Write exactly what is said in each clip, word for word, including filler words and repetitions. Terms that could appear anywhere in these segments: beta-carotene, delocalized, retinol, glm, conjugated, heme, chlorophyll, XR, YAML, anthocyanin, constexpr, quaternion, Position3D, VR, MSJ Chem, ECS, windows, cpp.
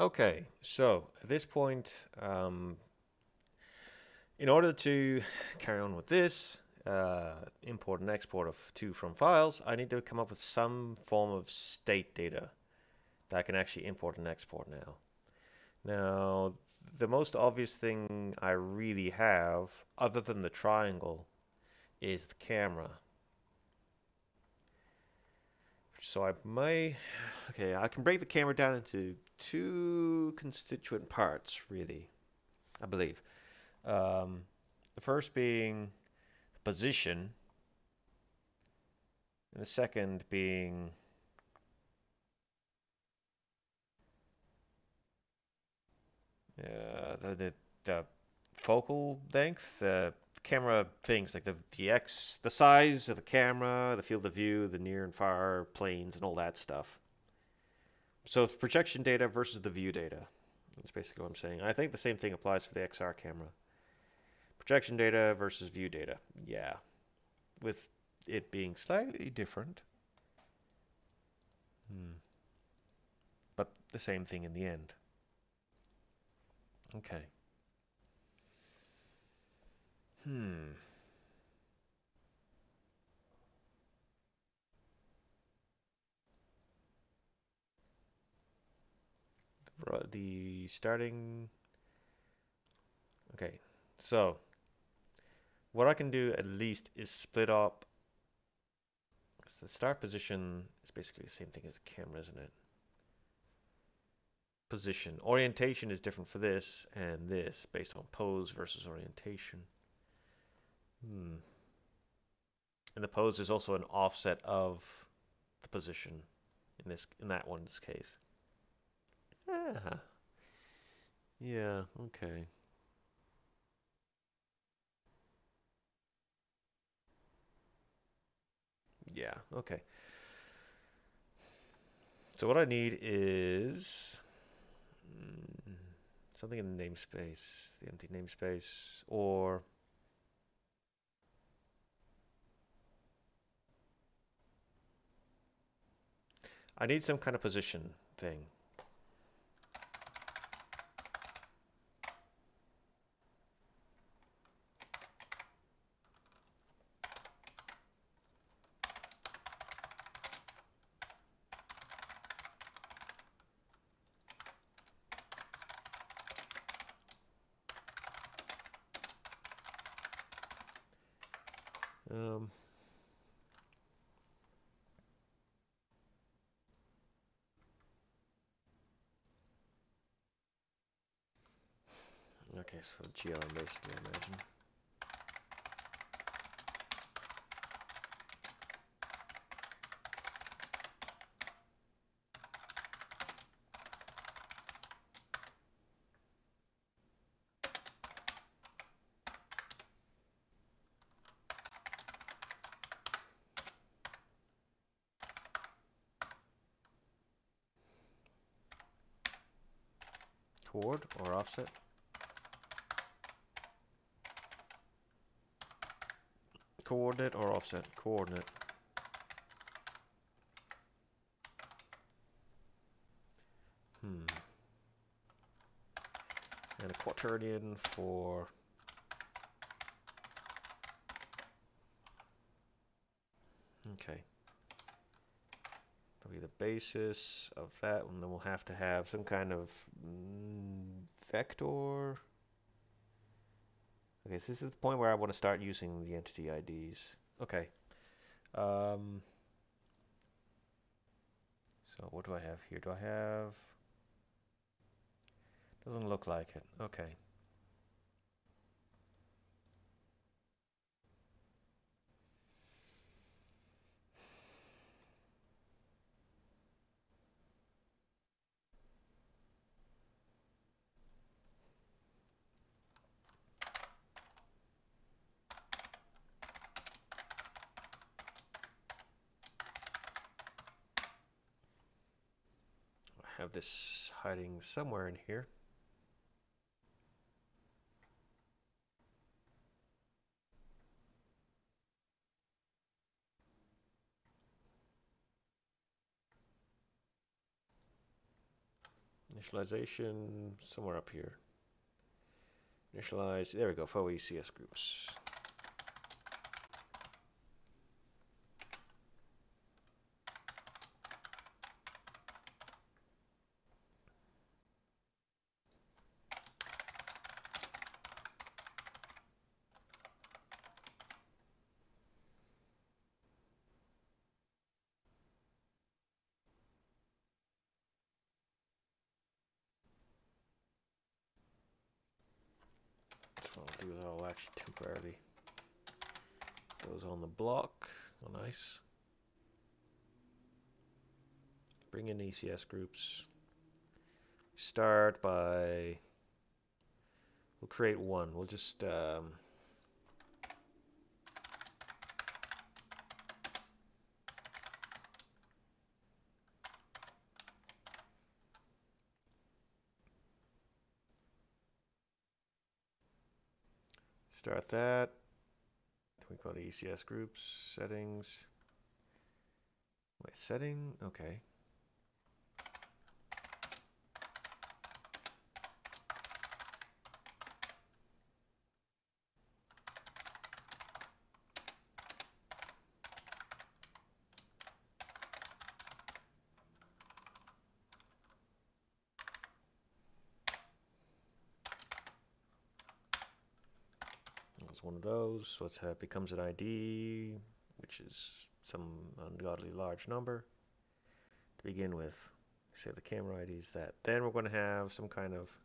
Okay, so at this point, um, in order to carry on with this, uh, import and export of to from files, I need to come up with some form of state data that I can actually import and export now. Now, the most obvious thing I really have, other than the triangle, is the camera. So I may, okay, I can break the camera down into two constituent parts, really, I believe. Um, the first being position, and the second being uh, the, the, the focal length, the camera things like the, the X, the size of the camera, the field of view, the near and far planes, and all that stuff. So it's projection data versus the view data. That's basically what I'm saying. I think the same thing applies for the X R camera. Projection data versus view data. Yeah. With it being slightly different. Hmm. But the same thing in the end. Okay. Hmm. The, the starting. Okay, so what I can do at least is split up. So the start position is basically the same thing as the camera, isn't it? Position orientation is different for this and this based on pose versus orientation. Hmm. And the pose is also an offset of the position in this in that one's case. Yeah. Yeah, okay. Yeah, okay. So what I need is mm, something in the namespace, the empty namespace, or I need some kind of position thing. Um Okay, so G L M basically, I imagine. Toward or offset. Coordinate or offset? Coordinate. Hmm. And a quaternion for okay. That'll be the basis of that, and then we'll have to have some kind of mm, vector. Okay, so this is the point where I want to start using the entity I Ds. Okay. Um, so what do I have here? Do I have... Doesn't look like it. Okay. Have this hiding somewhere in here. I Initialization, somewhere up here. Initialize, there we go, for C S groups. What I'll do is I'll actually temporarily goes on the block. Oh, nice. Bring in E C S groups. Start by, we'll create one. We'll just um, start that. Then we go to E C S groups, settings. Wait, setting? Okay. One of those, so it uh, becomes an I D, which is some ungodly large number to begin with. Say the camera I D is that. Then we're going to have some kind of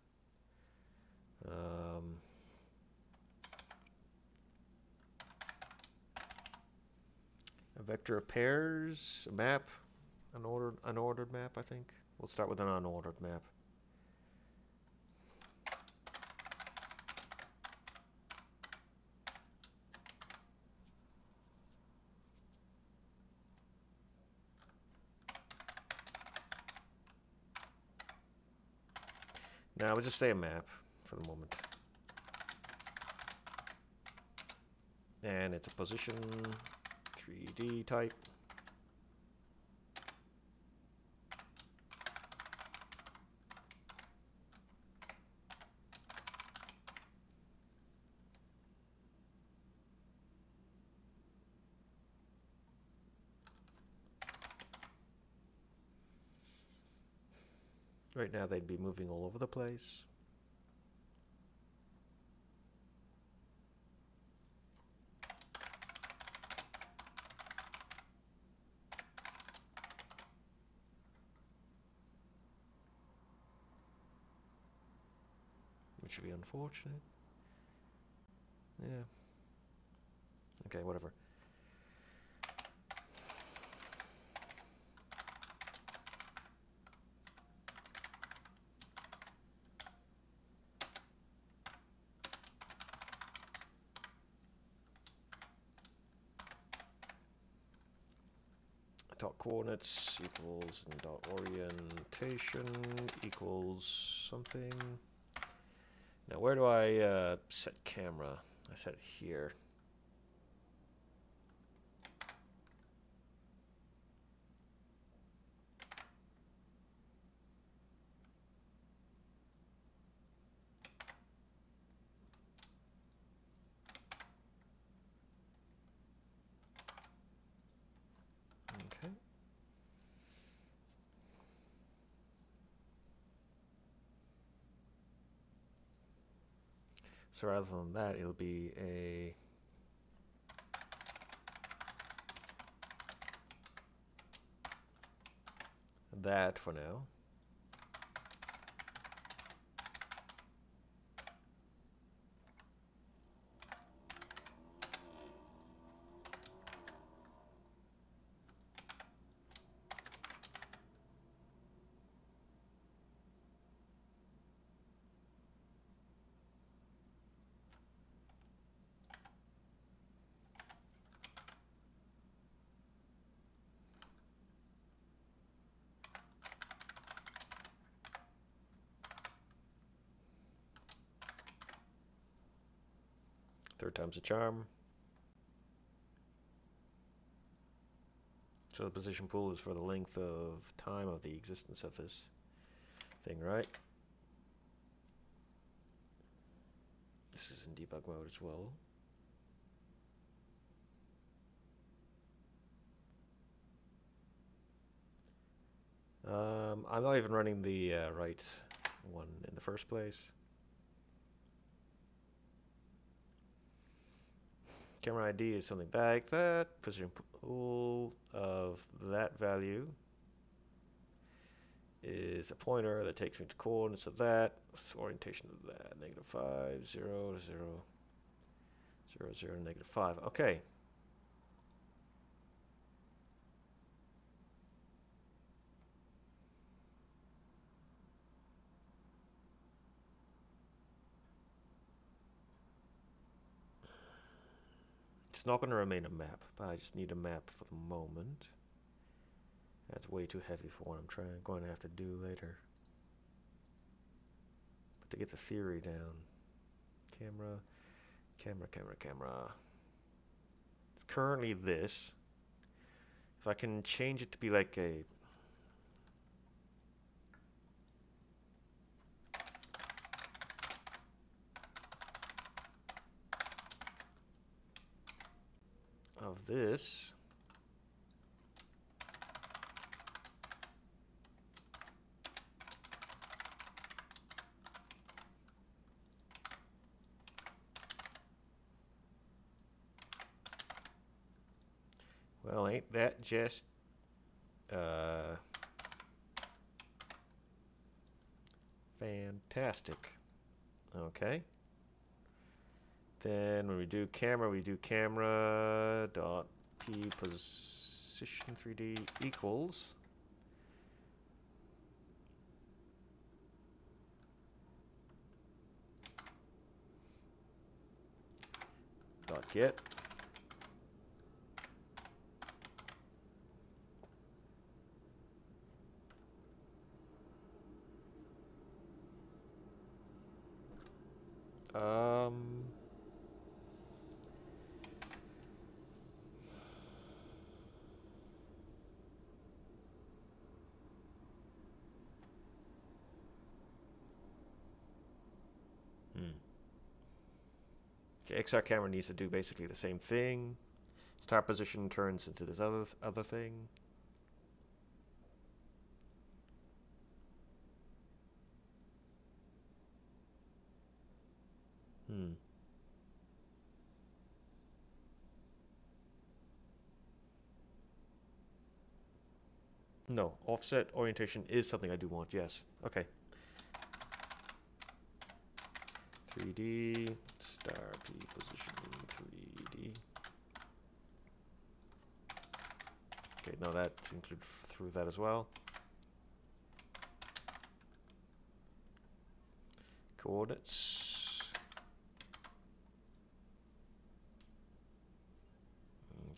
um, a vector of pairs, a map, an ordered, unordered map. I think we'll start with an unordered map. Now we'll just say a map for the moment. And it's a position three D type. Right now they'd be moving all over the place. Which would be unfortunate. Yeah. Okay, whatever. Coordinates equals and dot orientation equals something. Now where do I uh, set camera? I set it here. So rather than that, it'll be a that for now. Third time's a charm. So the position pool is for the length of time of the existence of this thing, right? This is in debug mode as well. Um, I'm not even running the uh, right one in the first place. Camera I D is something like that. Position pool of that value is a pointer that takes me to coordinates of that, orientation of that, negative five, zero, zero, zero, zero, negative five. Okay. It's not going to remain a map, but I just need a map for the moment. That's way too heavy for what I'm trying going to have to do later. But to get the theory down. Camera, camera, camera, camera. It's currently this. If I can change it to be like a of this. Well, ain't that just uh, fantastic? Okay. Then when we do camera, we do camera dot p position three D equals dot get. Um, hmm. Okay, X R camera needs to do basically the same thing. Start position turns into this other other thing. Hmm. No, offset orientation is something I do want, yes. Okay. three D, star P position three D. Okay, now that's included through that as well. Coordinates.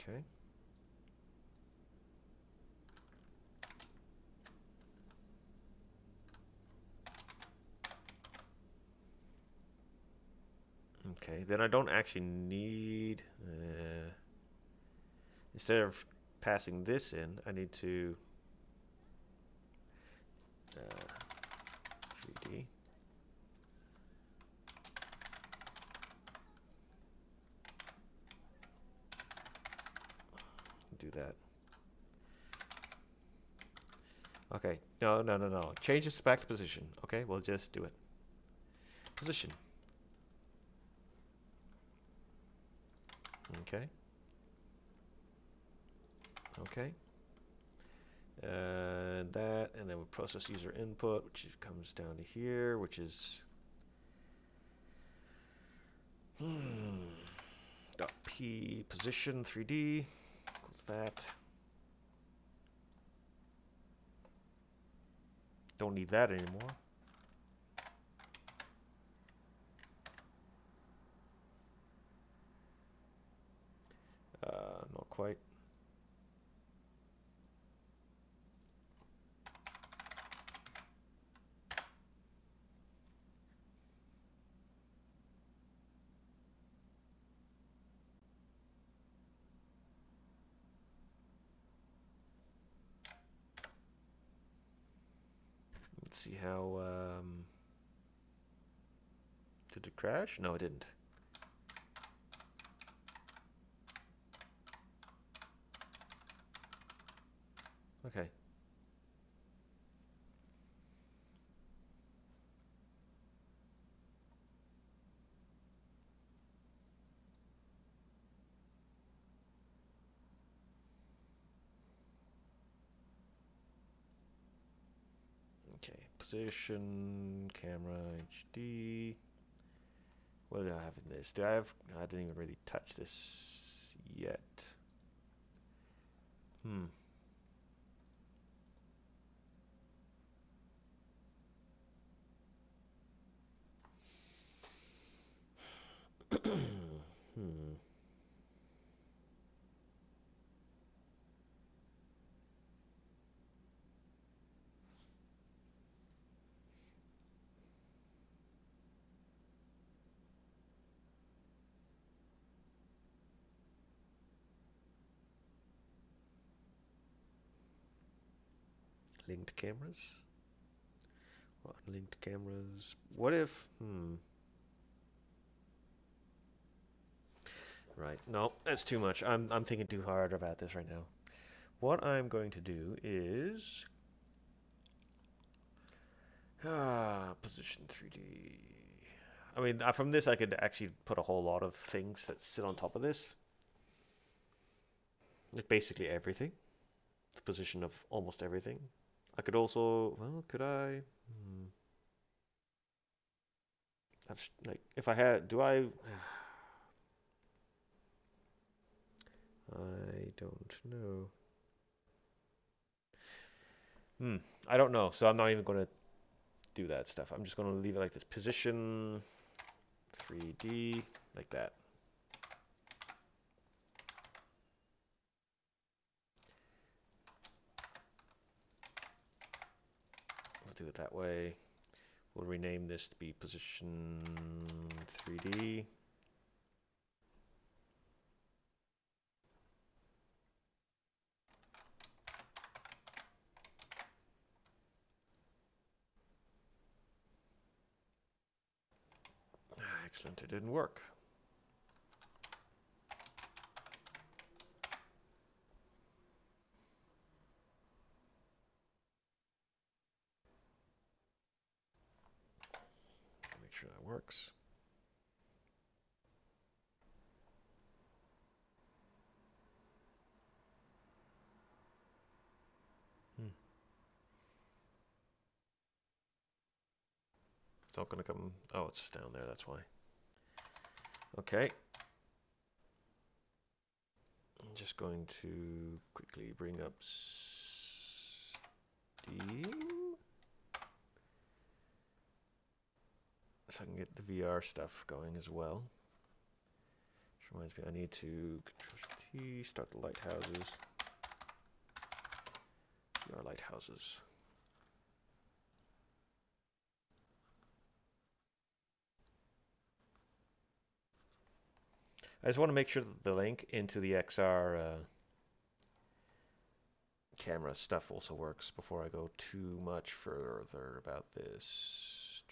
Okay. Okay, then I don't actually need, uh, instead of passing this in, I need to uh, three D. Do that. Okay, no, no, no, no. Change this back to position. Okay, we'll just do it. Position. Okay. Okay. And that, and then we'll process user input, which comes down to here, which is hmm, dot P position three D. That don't need that anymore. Uh, not quite. see how... Um, did it crash? No, it didn't. Okay. Okay, position, camera, H D. What do I have in this? Do I have... I didn't even really touch this yet. Hmm. Hmm. Linked cameras? What linked cameras? What if... Hmm. Right. No, that's too much. I'm I'm thinking too hard about this right now. What I'm going to do is ah, position three D. I mean, from this I could actually put a whole lot of things that sit on top of this. Like basically everything. The position of almost everything. I could also, well, could I? Hmm. I've, like if I had, do I? I don't know. Hmm. I don't know. So I'm not even going to do that stuff. I'm just going to leave it like this. Position three D, like that. We'll do it that way. We'll rename this to be position three D. Excellent, it didn't work. Make sure that works. Hmm. It's not going to come. Oh, it's down there, that's why. Okay, I'm just going to quickly bring up Steam so I can get the V R stuff going as well. Which reminds me, I need to control T, start the lighthouses. V R lighthouses. I just want to make sure that the link into the X R uh, camera stuff also works before I go too much further about this.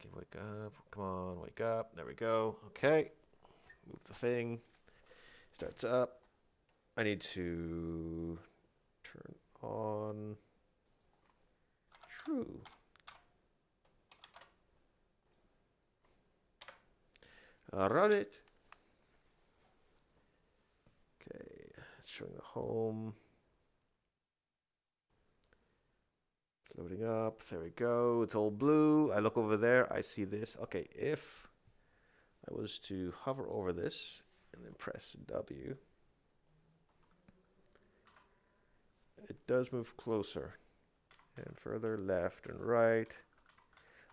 Okay, wake up. Come on, wake up. There we go. Okay. Move the thing. Starts up. I need to turn on true. Uh, run it. Okay, it's showing the home. It's loading up. There we go. It's all blue. I look over there. I see this. Okay, if I was to hover over this and then press W, it does move closer and further left and right.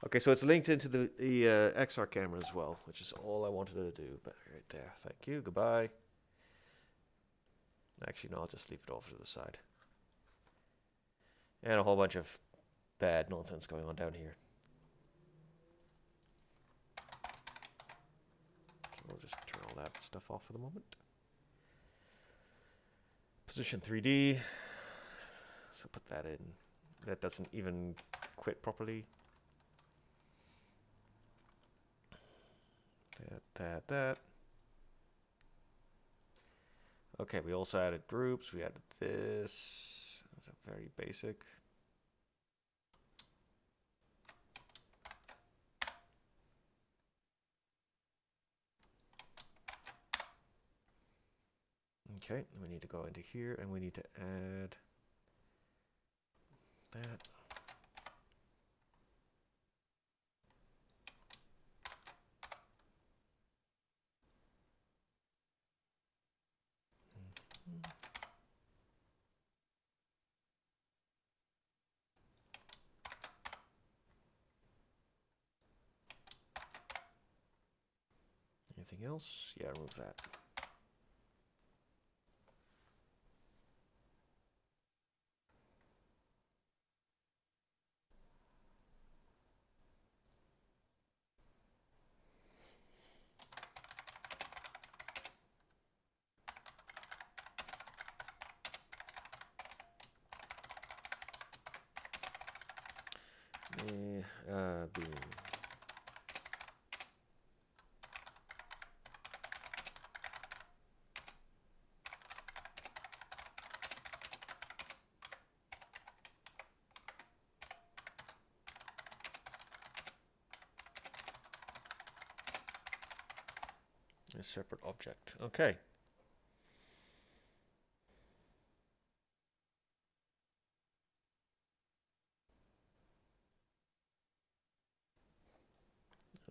Okay, so it's linked into the, the uh, X R camera as well, which is all I wanted to do. But right there, thank you, goodbye. Actually, no, I'll just leave it off to the side. And a whole bunch of bad nonsense going on down here. We'll just turn all that stuff off for the moment. Position three D. So put that in. That doesn't even quit properly. That, that, that. Okay, we also added groups. We added this. It's very basic. Okay, we need to go into here and we need to add that. Anything else? Yeah, remove that. Uh, beam. A separate object. Okay.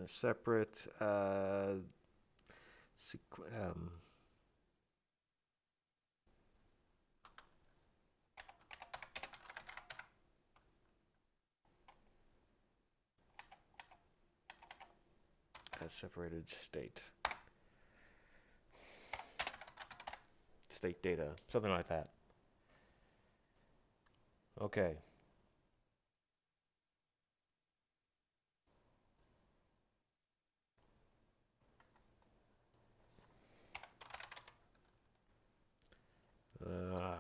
A separate uh, um, a separated state state data, something like that. Okay. Uh,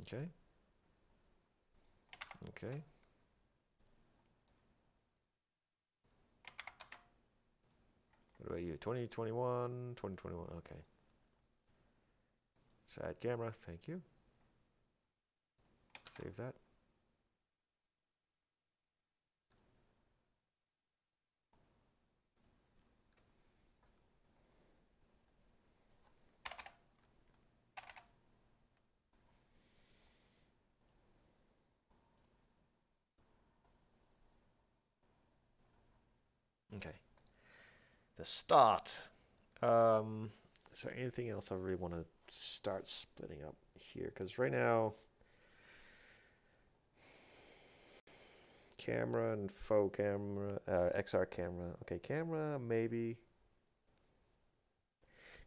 okay. Okay. What about you? twenty twenty-one, twenty twenty-one. Okay. Side camera. Thank you. Save that. Okay, the start. Um, is there anything else I really want to start splitting up here? Because right now, camera and faux camera, uh, X R camera. Okay, camera maybe.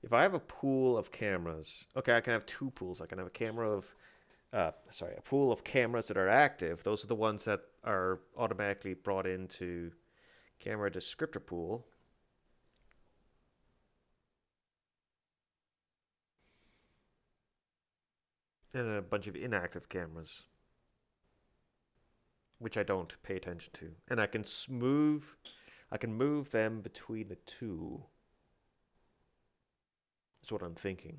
If I have a pool of cameras, okay, I can have two pools. I can have a camera of, uh, sorry, a pool of cameras that are active. Those are the ones that are automatically brought into camera descriptor pool. And a bunch of inactive cameras, which I don't pay attention to. And I can move, I can move them between the two. That's what I'm thinking.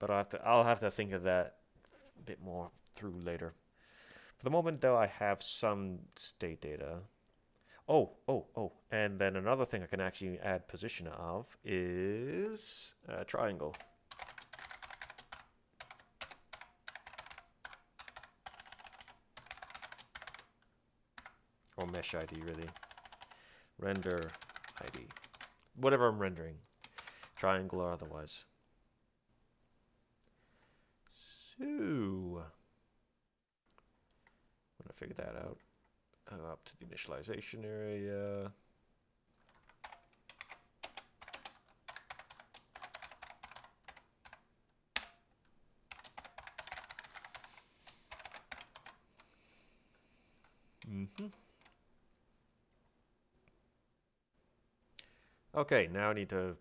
But I'll have, to, I'll have to think of that a bit more through later. For the moment, though, I have some state data. Oh, oh, oh. And then another thing I can actually add position of is a triangle. Or mesh I D, really. Render I D. Whatever I'm rendering. Triangle or otherwise. Ooh. When I figure that out, I'll go up to the initialization area. Hmm. Okay, now I need to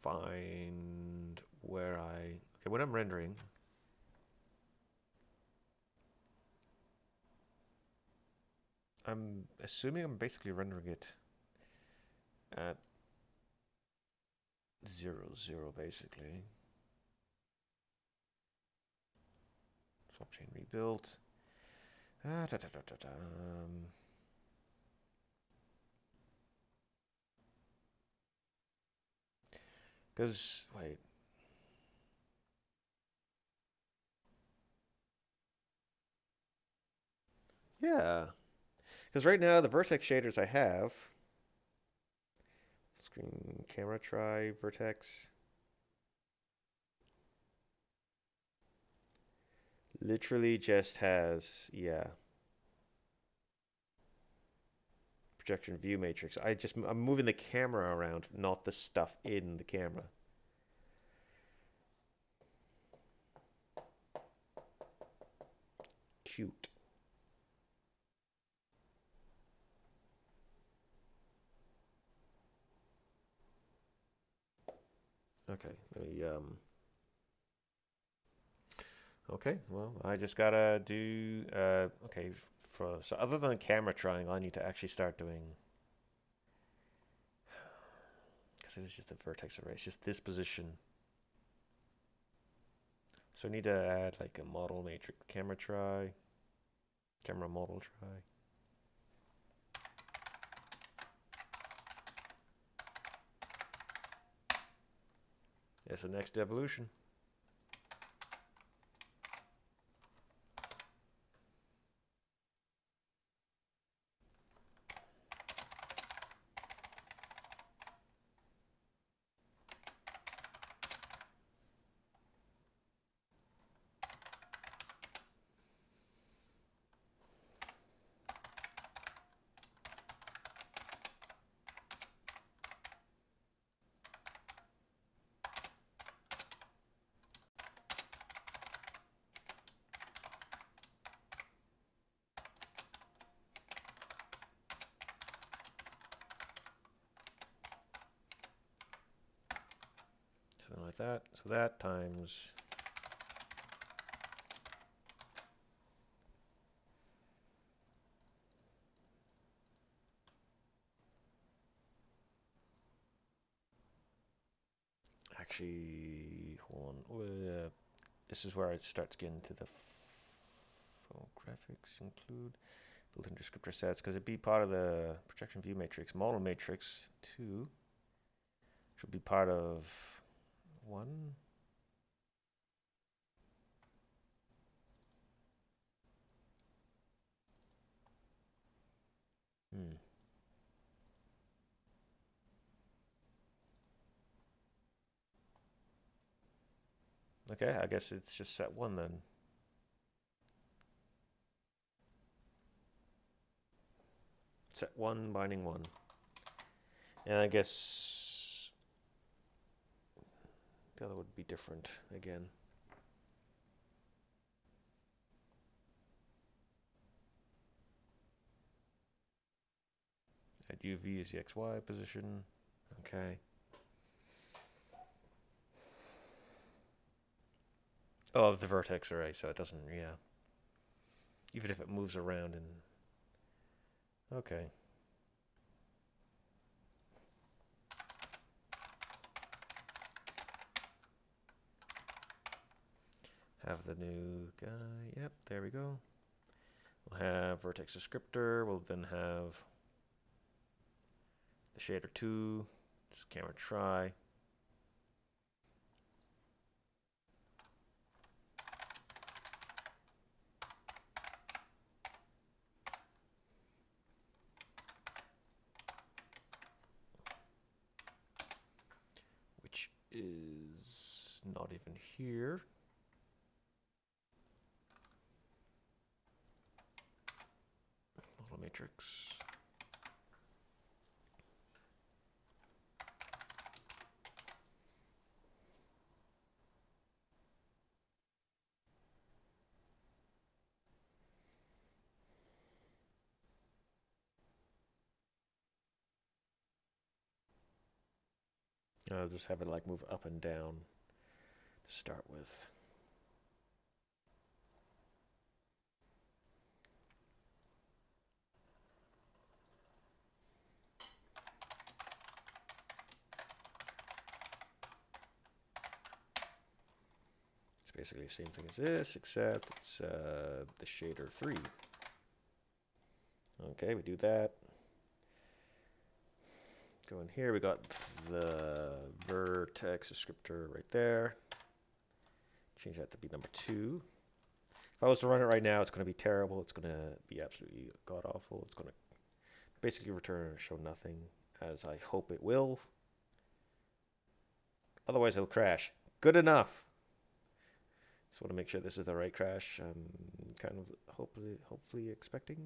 find where I... Okay, when I'm rendering... I'm assuming I'm basically rendering it at zero, zero, basically. Swap chain rebuilt. Ah, da, da, da, da, da. Um, Because, wait. Yeah. Because right now, the vertex shaders I have, screen camera try, vertex, literally just has, yeah, projection view matrix. I just, I'm moving the camera around, not the stuff in the camera. Cute. Okay, let me, um, okay, well, I just gotta do, uh, okay, for, so other than camera triangle, I need to actually start doing, because it's just a vertex array, it's just this position. So I need to add, like, a model matrix, camera try, camera model try. It's the next evolution. Like that, so that times actually hold on. Uh, this is where it starts getting to the full graphics include built-in descriptor sets because it'd be part of the projection view matrix model matrix two, which will be part of one. Hmm. Okay, I guess it's just set one then. Set one, binding one. And I guess the other would be different again. At U V is the X Y position. Okay. Oh, of the vertex array, so it doesn't, yeah. Even if it moves around and... Okay. Have the new guy. Yep, there we go. We'll have vertex descriptor. We'll then have the shader two. Just camera try. Which is not even here. Matrix. I'll just have it like move up and down to start with. It's basically the same thing as this, except it's uh, the shader three. Okay, we do that. Go in here, we got the vertex descriptor right there. Change that to be number two. If I was to run it right now, it's going to be terrible. It's going to be absolutely god-awful. It's going to basically return or show nothing, as I hope it will. Otherwise, it'll crash. Good enough. Just want to make sure this is the right crash. I'm kind of hopefully, hopefully expecting...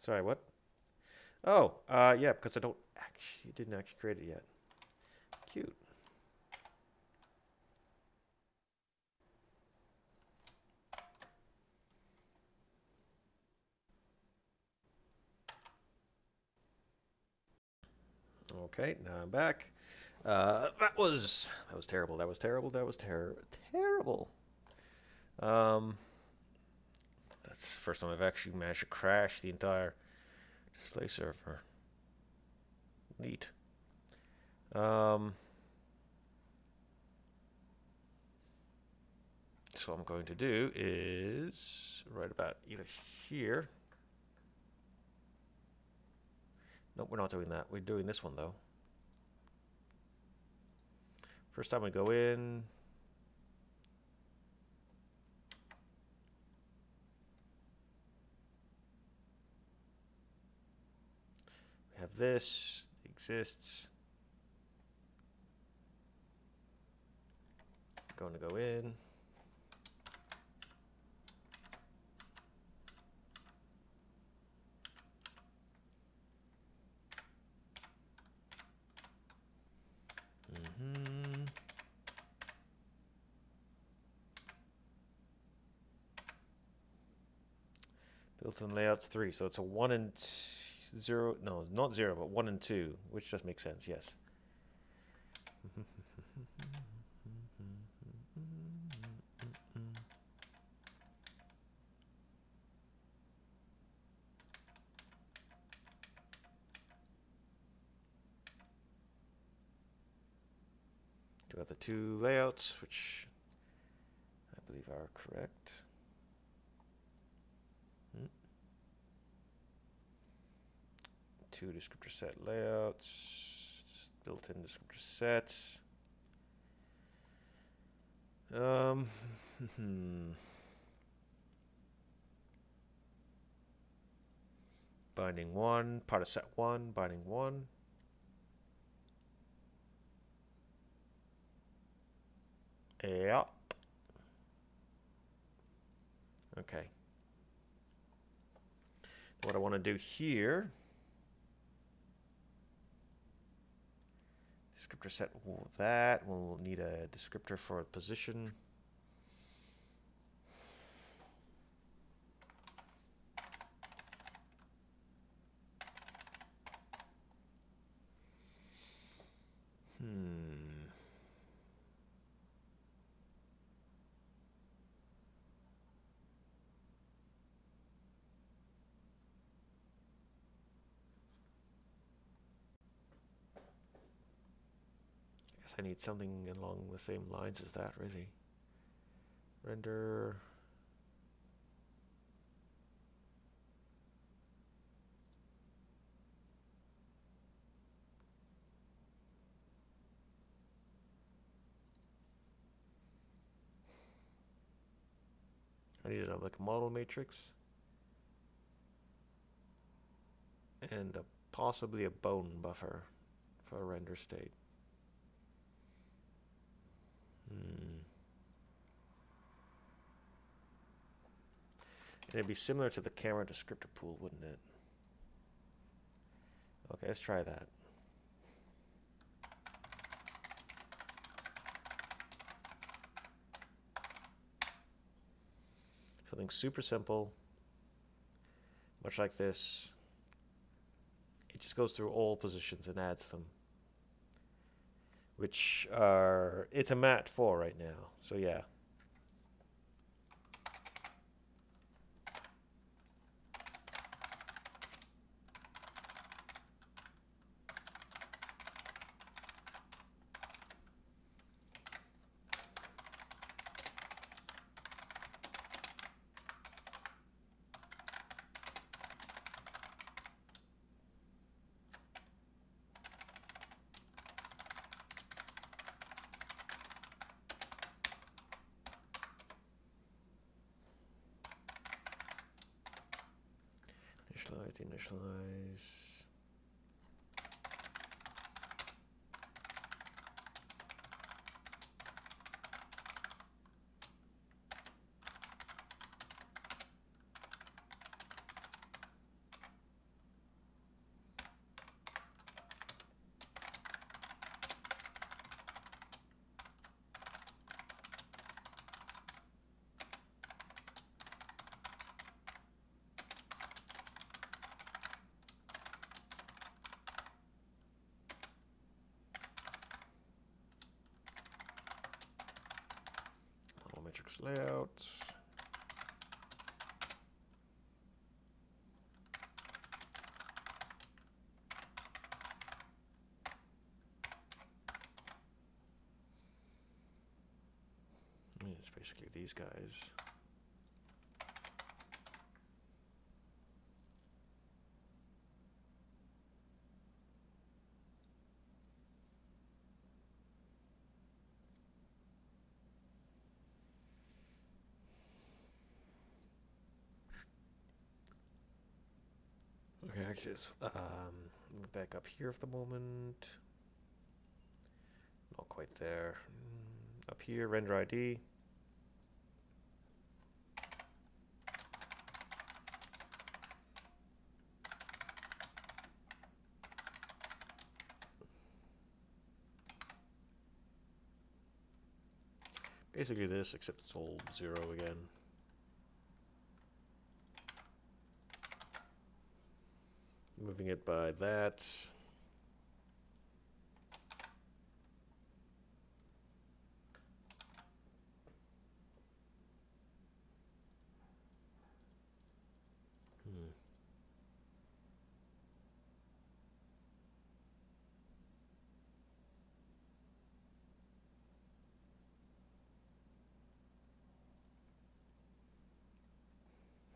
Sorry, what? Oh, uh, yeah, because I don't actually didn't actually create it yet. Cute. Okay, now I'm back. Uh, that was that was terrible. That was terrible. That was ter terrible. Um. That's the first time I've actually managed to crash the entire display server. Neat. Um, so what I'm going to do is right about either here. Nope, we're not doing that. We're doing this one though. First time we go in. Have this exists. Going to go in. Mm-hmm. Built-in layouts three, so it's a one and two. Zero, no, not zero, but one and two, which just makes sense, yes. Two other two layouts, which I believe are correct. Two descriptor set layouts, built-in descriptor sets. Um, binding one, part of set one, binding one. Yep. Okay. What I want to do here. Descriptor set that. We'll need a descriptor for position. Hmm. I need something along the same lines as that, really. Render. I need a like model matrix and a, possibly a bone buffer for a render state. Hmm. It'd be similar to the camera descriptor pool, wouldn't it? Okay, let's try that. Something super simple. much like this. It just goes through all positions and adds them, which are, it's a mat four right now. So yeah. Initialize. Matrix layout. And it's basically these guys. Okay, actually, let's um, back up here for the moment. Not quite there. Up here, render I D. Basically this, except it's all zero again. Moving it by that. Hmm.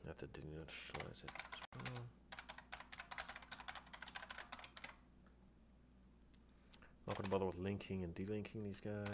That didn't initialize it as well. Not going to bother with linking and delinking these guys.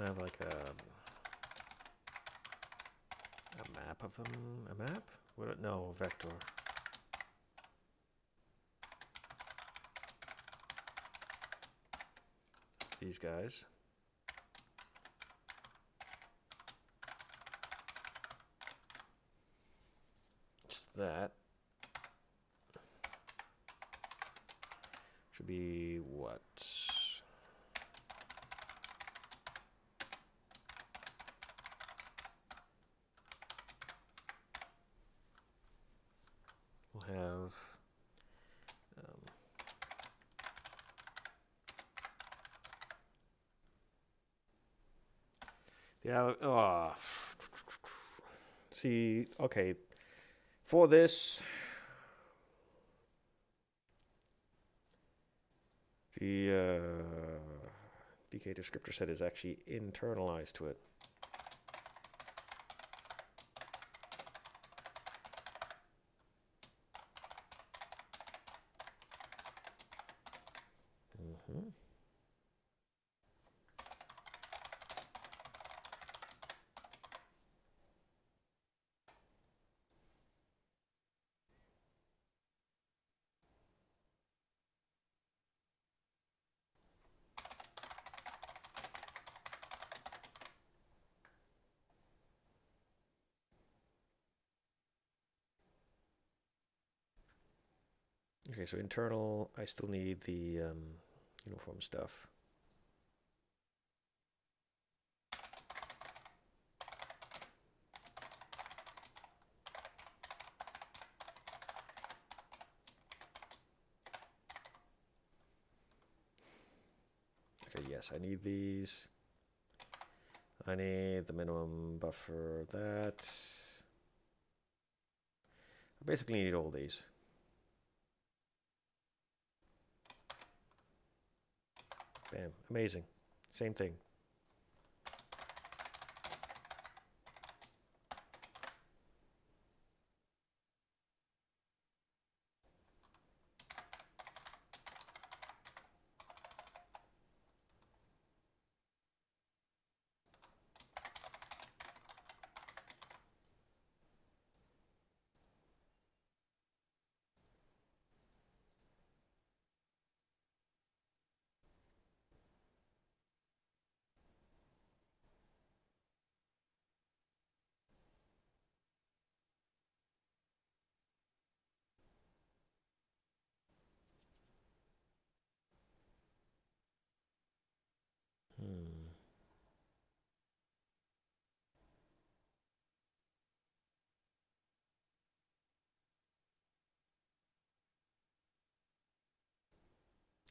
I have like a, a map of them. A map? What? No, vector. These guys. Just that. Should be what? Have um, yeah oh. See, okay, for this the uh, B K descriptor set is actually internalized to it. Mm-hmm. Okay, so internal, I still need the um, uniform stuff. Okay, yes, I need these. I need the minimum buffer of that. I basically need all these. Bam, amazing. Same thing.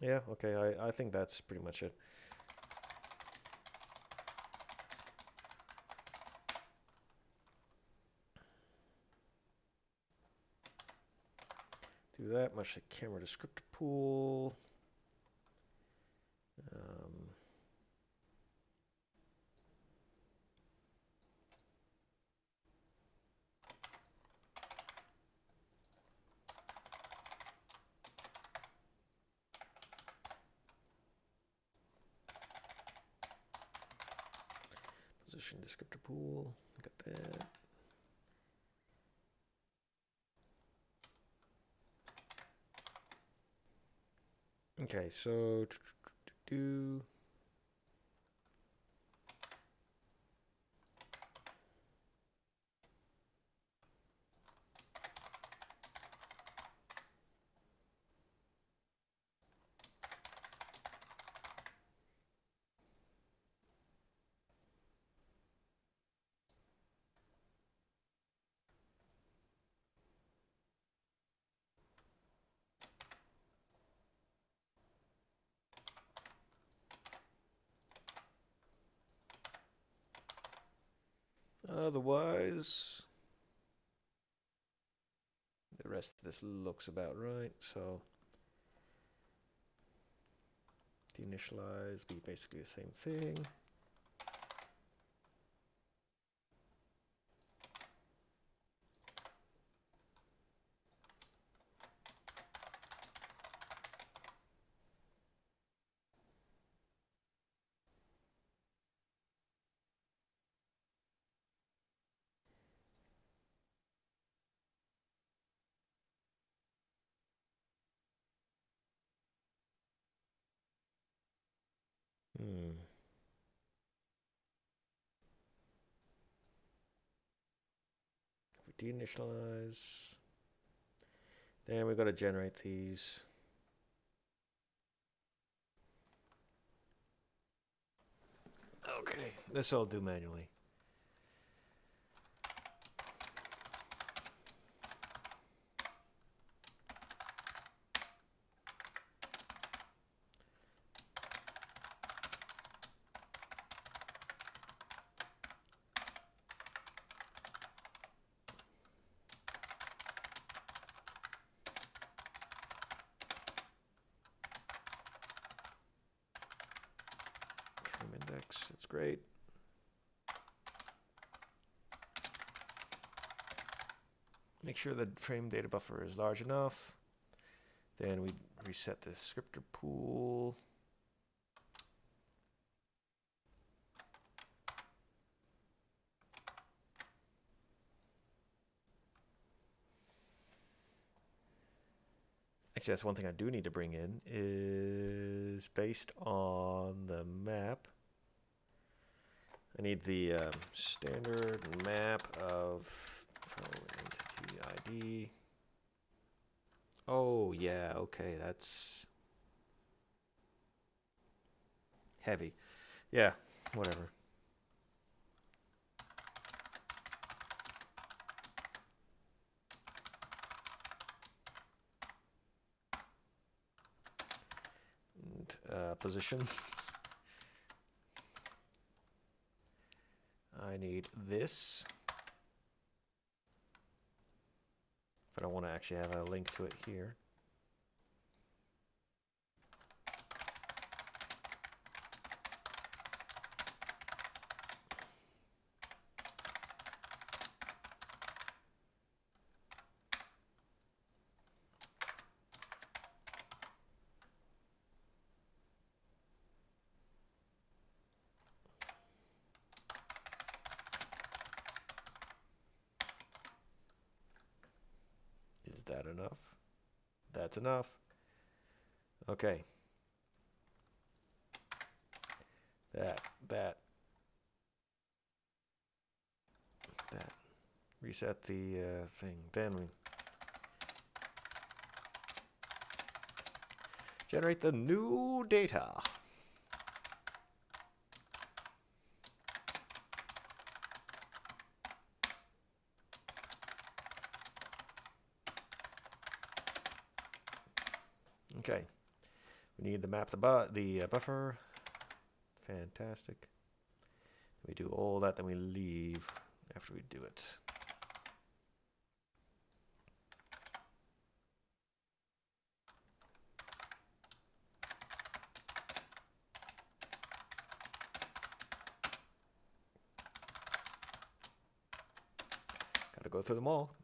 Yeah, okay, I, I think that's pretty much it. Do that much like camera descriptor pool. Um, Descriptor pool, got that. Okay, so do Otherwise, the rest of this looks about right. So deinitialize be basically the same thing. Deinitialize. Then we've got to generate these. Okay, this I'll do manually. masks. That's great. Make sure the frame data buffer is large enough. Then we reset the descriptor pool. Actually, that's one thing I do need to bring in is based on the map. I need the um, standard map of entity I D. Oh yeah, okay, that's heavy. Yeah, whatever. Uh, positions. I need this. If I don't want to actually have a link to it here. That enough? That's enough. Okay. That, that, that. Reset the uh, thing. Then we generate the new data. Okay, we need to map the, bu the uh, buffer. Fantastic. We do all that, then we leave after we do it. Gotta go through them all.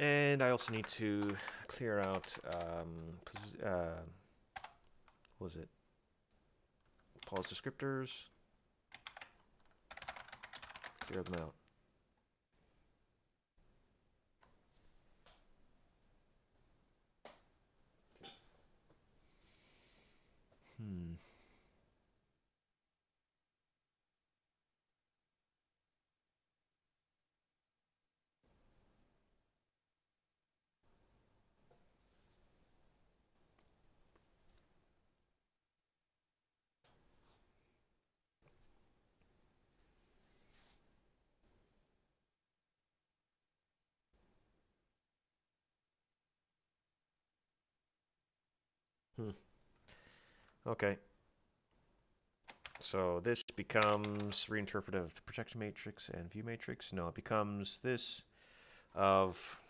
And I also need to clear out, um, uh, what was it? Pause descriptors. Clear them out. Hmm. Hmm. Okay. So this becomes reinterpretive of the projection matrix and view matrix. No, it becomes this of...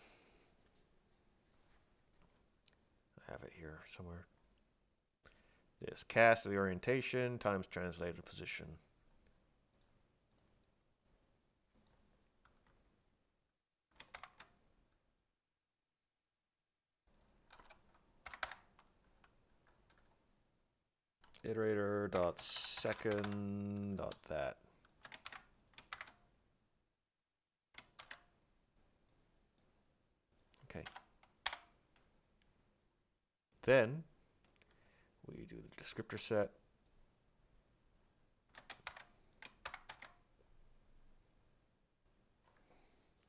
I have it here somewhere. This cast of the orientation times translated position. Iterator dot second dot that. Okay. Then we do the descriptor set.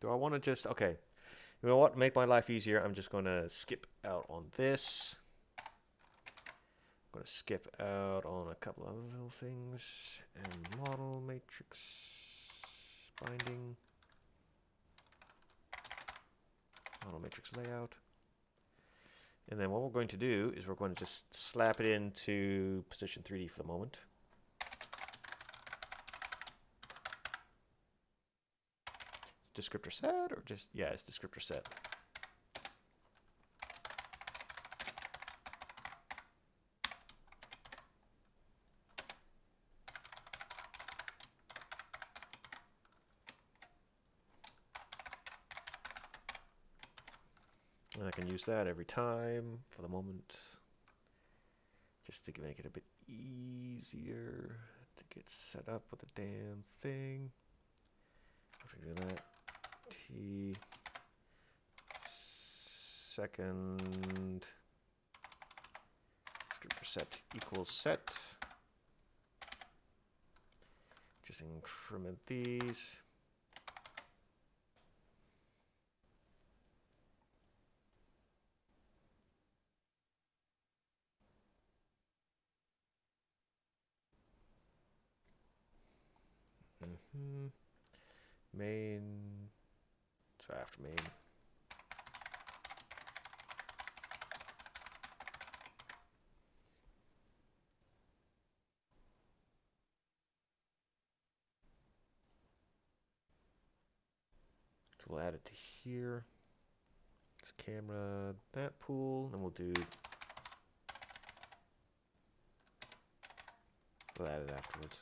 Do I want to just, okay. You know what? Make my life easier. I'm just going to skip out on this. Going to skip out on a couple other little things and model matrix binding, model matrix layout, and then what we're going to do is we're going to just slap it into Position three D for the moment. Descriptor set or just yeah, it's descriptor set. and I can use that every time for the moment, just to make it a bit easier to get set up with the damn thing. After we do that, t second stripper set equals set. Just increment these. Mm-hmm. Main. So after main. We'll add it to here. It's camera, that pool, and we'll do. We'll add it afterwards.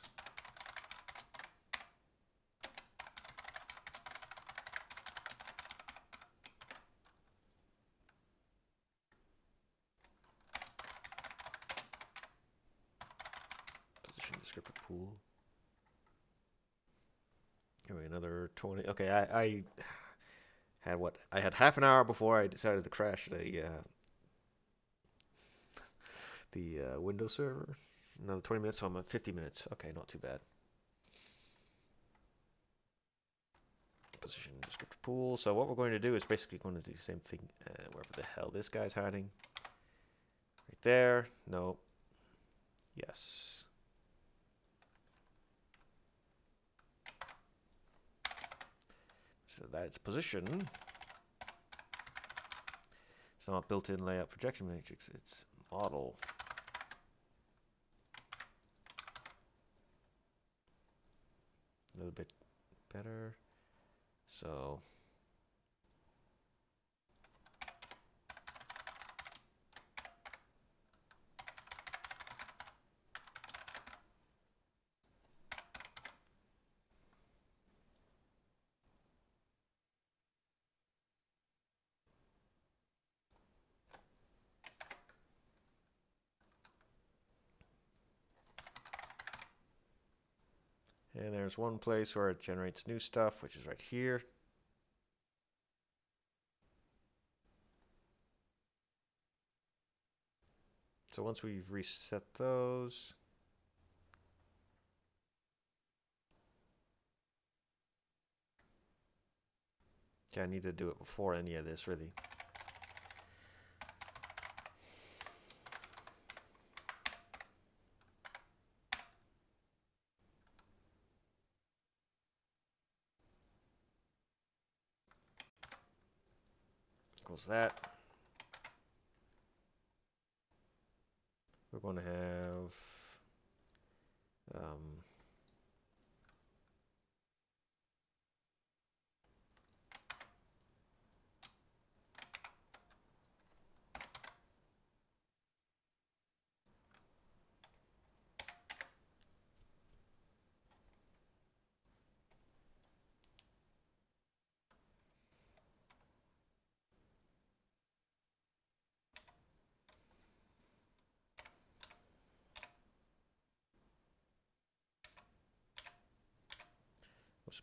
Position descriptor pool. Anyway, another twenty. Okay, I. I Had what I had half an hour before I decided to crash the uh, the uh, Windows server. Another twenty minutes, so I'm at fifty minutes. Okay, not too bad. Position descriptor pool. So what we're going to do is basically going to do the same thing uh, wherever the hell this guy's hiding. Right there. No. Yes. So that's position. It's not built-in layout projection matrix, it's model. A little bit better. So and there's one place where it generates new stuff, which is right here. So once we've reset those, okay, I need to do it before any of this really. That we're going to have um,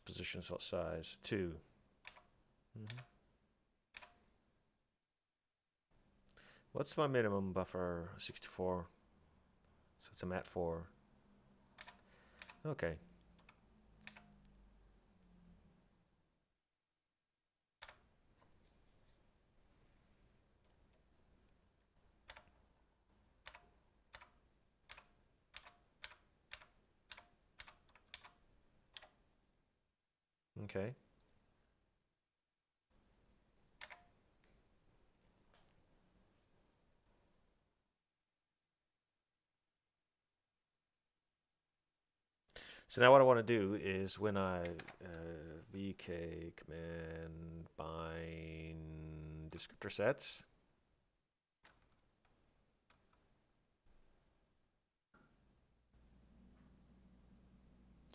position slot size two. Mm-hmm. What's my minimum buffer? sixty-four. So it's a mat four. Okay. Okay. So now what I want to do is when I uh, vk command bind descriptor sets.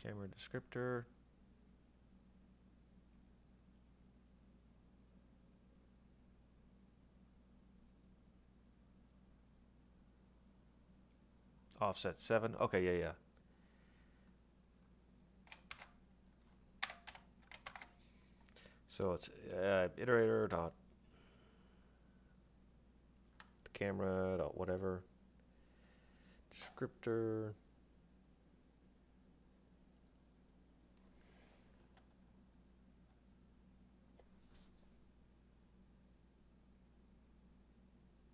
Camera descriptor. offset seven. Okay, yeah, yeah. So it's uh, iterator dot camera dot whatever descriptor.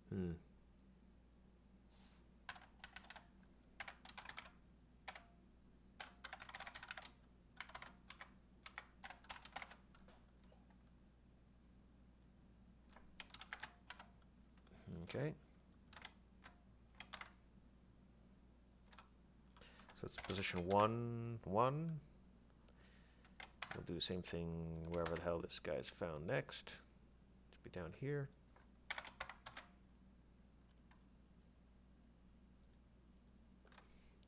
Hmm. Okay. So it's position one, one. We'll do the same thing wherever the hell this guy's found next. Should be down here.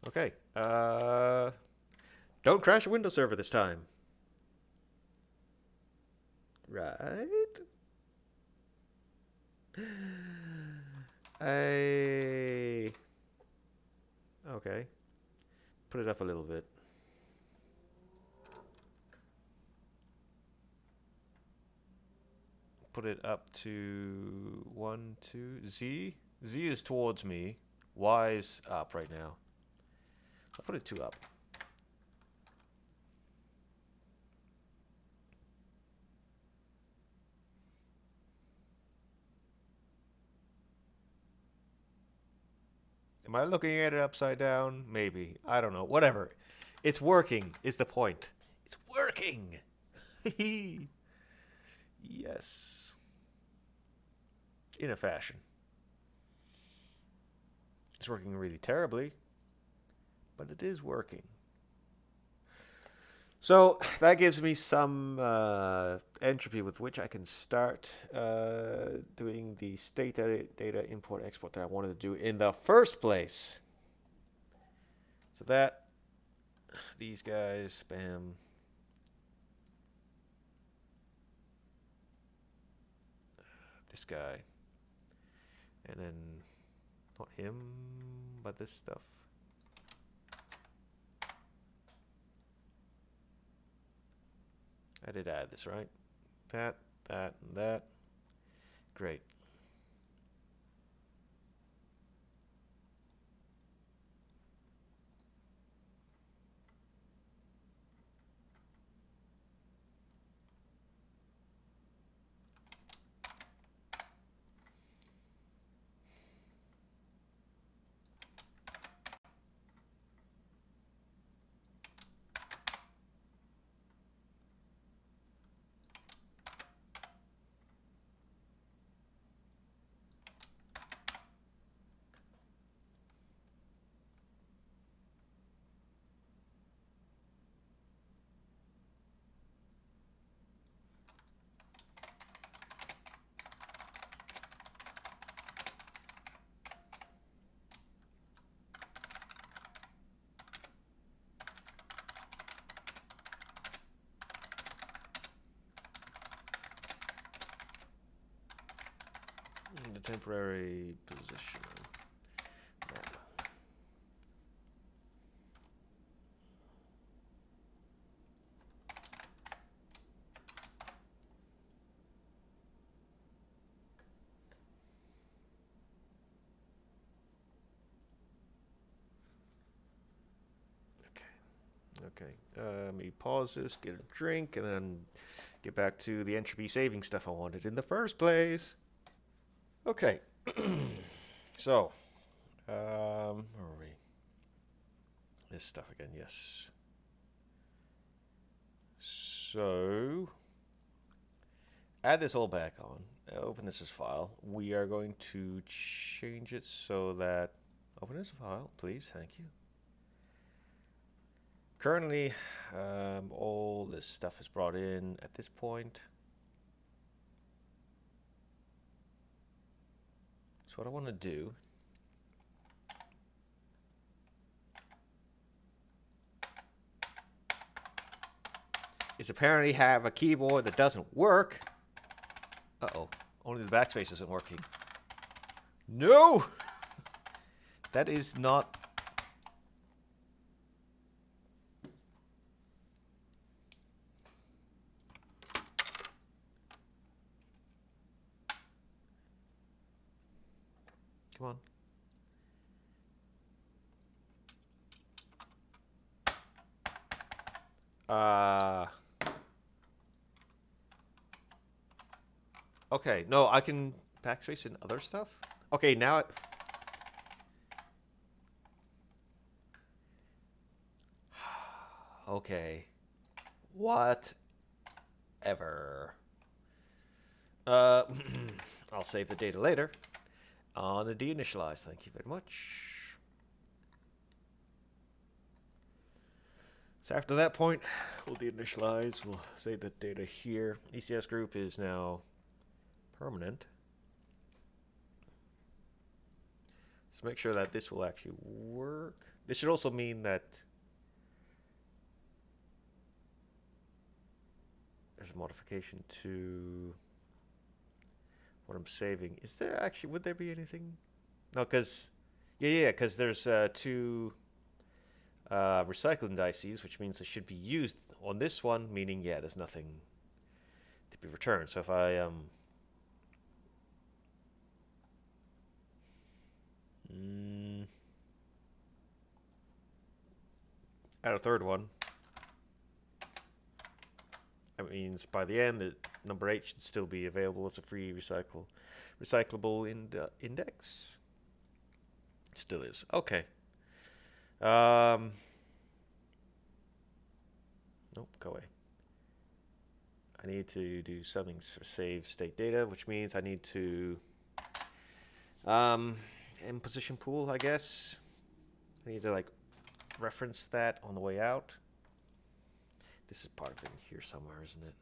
Okay. Uh, don't crash a Windows server this time. Right? I okay. Put it up a little bit. Put it up to one, two. Z Z is towards me. Y is up right now. I'll put it two up. Am I looking at it upside down? Maybe. I don't know. Whatever. It's working is the point. It's working. Yes. In a fashion. It's working really terribly, but it is working. So that gives me some uh, entropy with which I can start uh, doing the state data, data import export that I wanted to do in the first place. So that, these guys, spam. This guy. And then, not him, but this stuff. I did add this, right? That, that, and that. Great. Temporary position. Map. Okay. Okay. Uh, let me pause this, get a drink, and then get back to the entropy saving stuff I wanted in the first place. Okay, so, um, where are we? This stuff again, yes. So, add this all back on, open this as file. We are going to change it so that, open this file, please, thank you. Currently, um, all this stuff is brought in at this point. What I want to do is apparently have a keyboard that doesn't work. Uh-oh, only the backspace isn't working. No! That is not Uh, okay, no, I can backtrace and other stuff. Okay, now... It, okay. Whatever. Uh, I'll save the data later on the deinitialize. Thank you very much. So after that point, we'll deinitialize. We'll save the data here. E C S group is now permanent. Let's make sure that this will actually work. This should also mean that there's a modification to what I'm saving. Is there actually, would there be anything? No, because, yeah, yeah, because there's uh, two uh, recycling dices, which means they should be used on this one, meaning, yeah, there's nothing to be returned. So if I, um, mm, add a third one, that means by the end, the number eight should still be available as a free recycle, recyclable in the index. Still is. Okay. Um, nope, go away. I need to do something for save state data, which means I need to um, in position pool, I guess. I need to like reference that on the way out. This is part of it here somewhere, isn't it?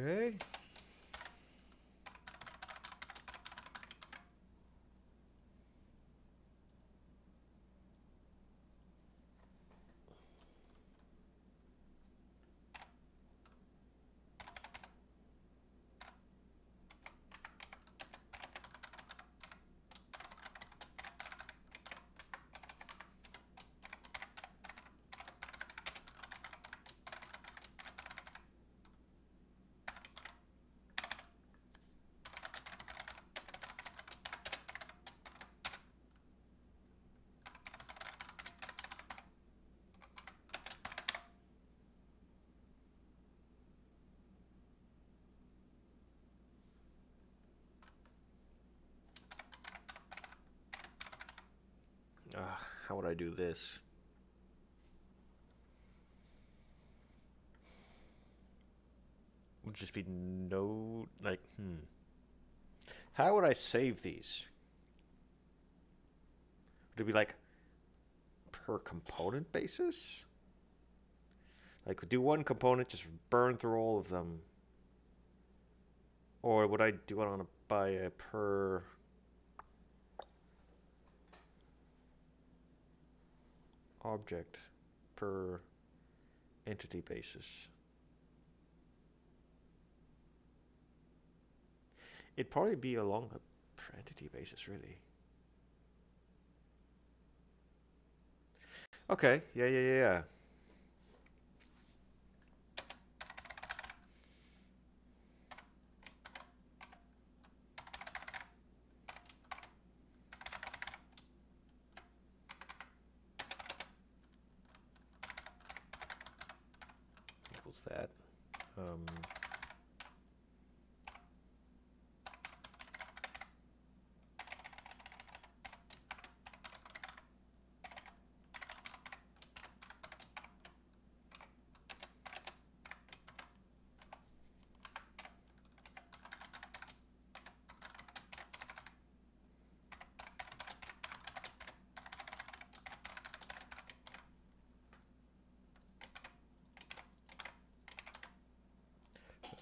Okay. Uh, how would I do this? Would just be no, like, hmm. How would I save these? Would it be like per component basis? Like do one component, just burn through all of them. Or would I do it on a by a per? Object per entity basis. It'd probably be along a per entity basis, really. Okay, yeah, yeah, yeah, yeah. That um,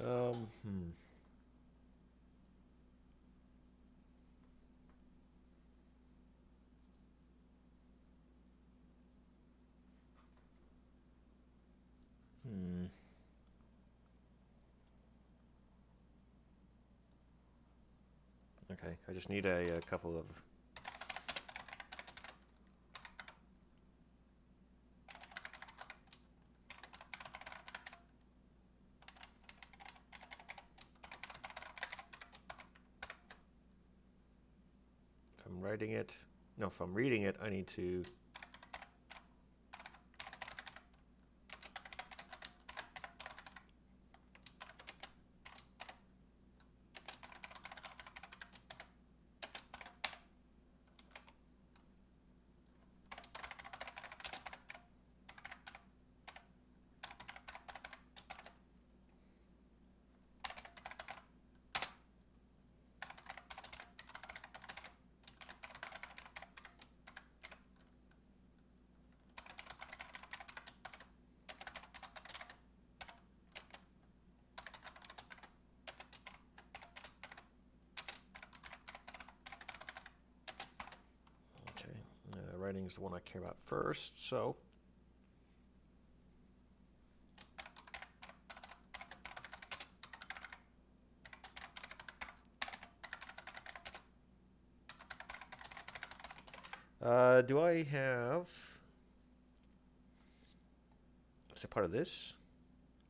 Um, hmm. Hmm. Okay, I just need a, a couple of I'm writing it, no, if I'm reading it, I need to writing is the one I care about first, so uh, do I have, is it part of this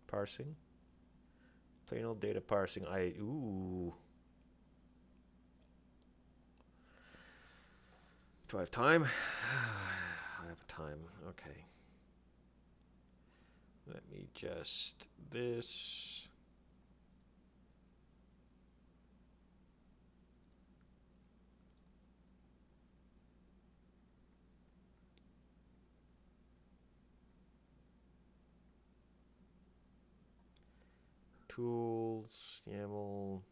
parsing, plain old data parsing? I ooh. Do I have time? I have time. Okay. Let me just this. Tools, YAML.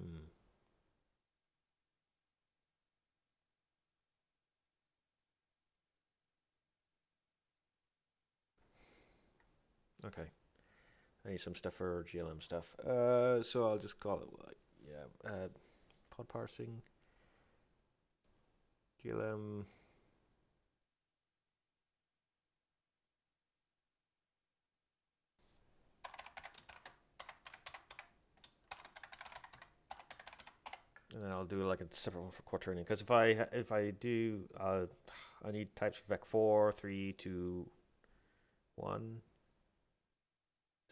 Hmm. Okay, I need some stuff for G L M stuff. Uh, so I'll just call it like, yeah, uh, pod parsing, G L M. And then I'll do like a separate one for quaternion, because if I if I do, uh, I need types for vec four, three, two, one.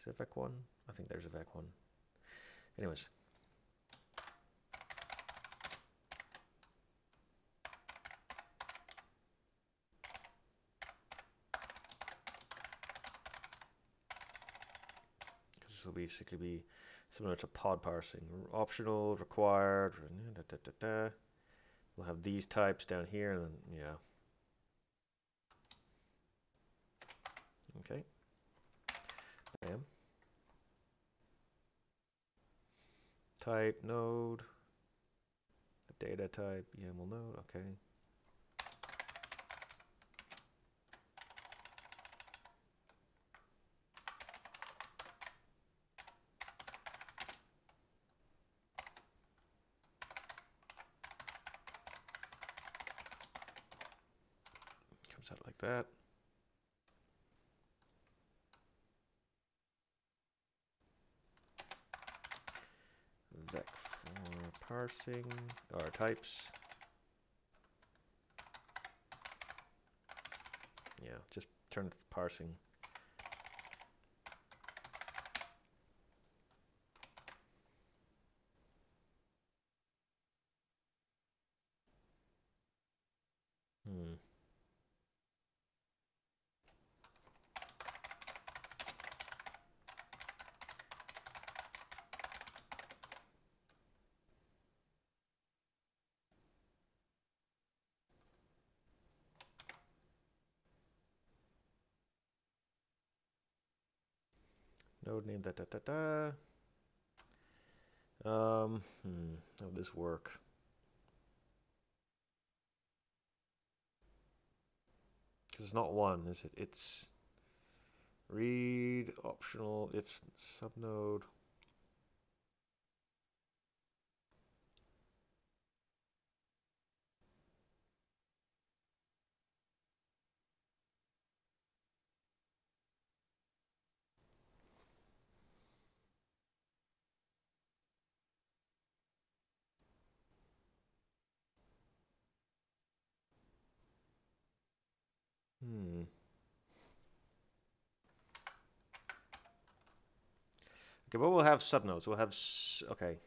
Is it vec one? I think there's a vec one. Anyways. Because this will basically be similar to pod parsing. Optional, required, da, da, da, da. We'll have these types down here, and then, yeah. Okay. Bam. Type node, the data type YAML node. Okay. Comes out like that. Parsing or types, yeah, just turn it to parsing. Hmm. Node name da da da da. Um, hmm, how would this work? Because it's not one, is it? It's read optional if subnode. Okay, but we'll have subnodes. We'll have... Okay.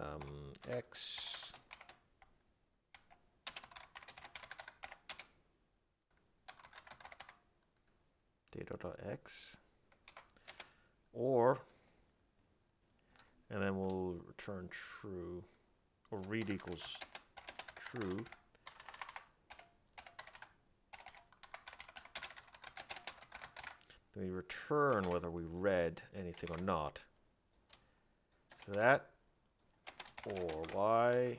Um, X... data.x... or... and then we'll return true, or read equals true. Then we return whether we read anything or not. So that, or y,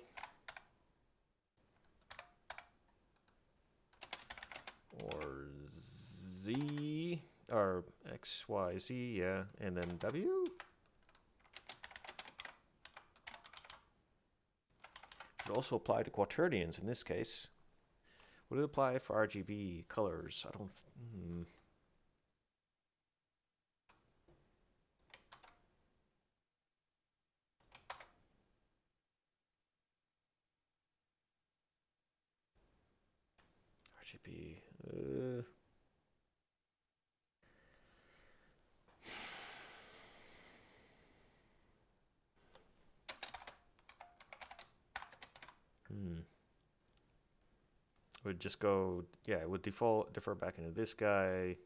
or z, or x, y, z, yeah, and then w. Also apply to quaternions in this case. Would it apply for R G B colors? I don't. Hmm. R G B. Uh. Hmm. It would just go, yeah, it would default, defer back into this guy.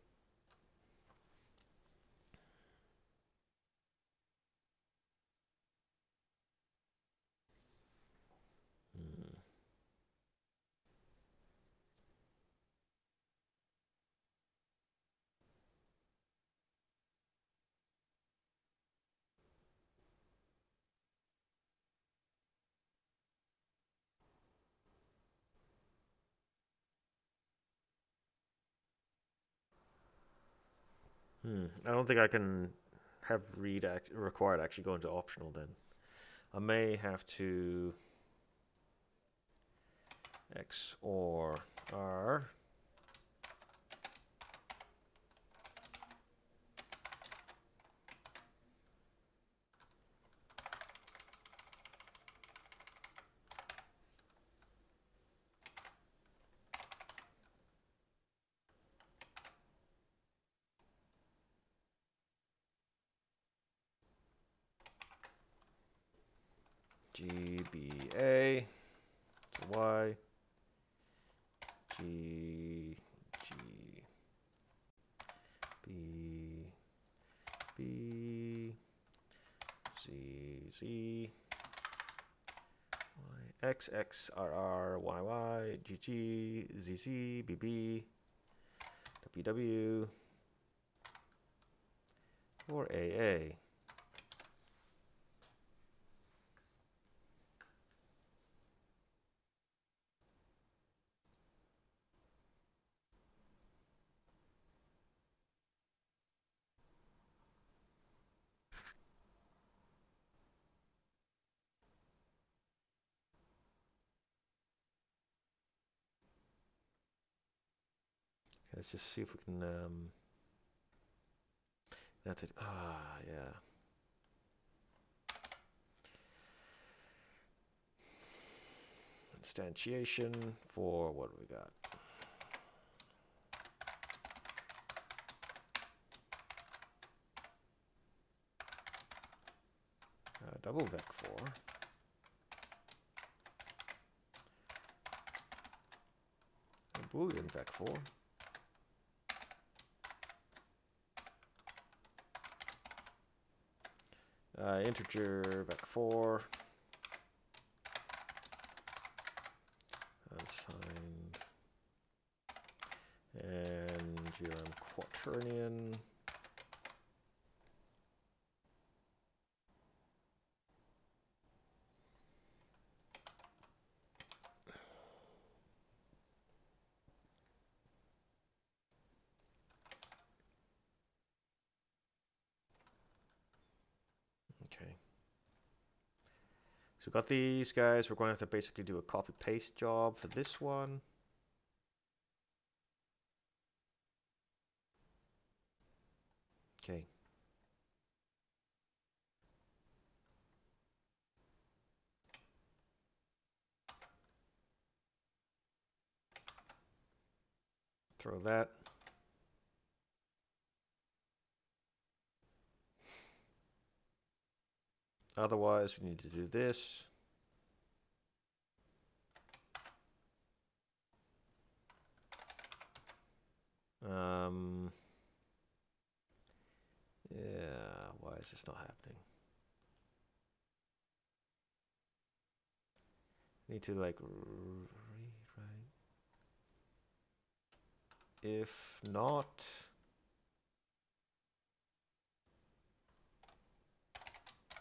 Hmm. I don't think I can have read act required actually go into optional then. I may have to X or R. G B A, Y, G, G, B, B, Z, Z, Y, X, X, R, R, Y, Y, G, G, Z, Z, B, B, W, W, or A, A. Let's just see if we can, um, that's it, ah, yeah. Instantiation for what we got. Uh, double vec for. A Boolean vec for. Uh, integer back four unsigned and glm quaternion . We got these guys. We're going to have to basically do a copy paste job for this one. Okay. Throw that. Otherwise, we need to do this. Um, yeah, why is this not happening? Need to like rewrite. If not,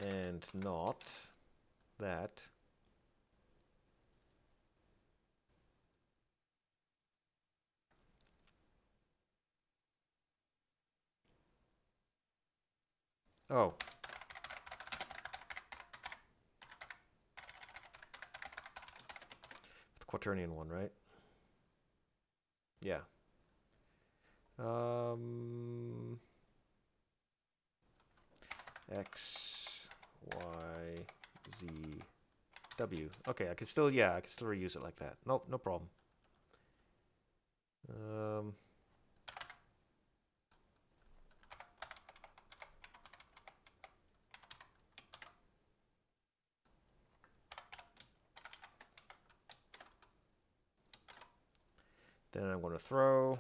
and not that, oh, the quaternion one, right? Yeah. Um, X, Y, Z, W. Okay, I can still, yeah, I can still reuse it like that. Nope, no problem. Um, then I'm going to throw...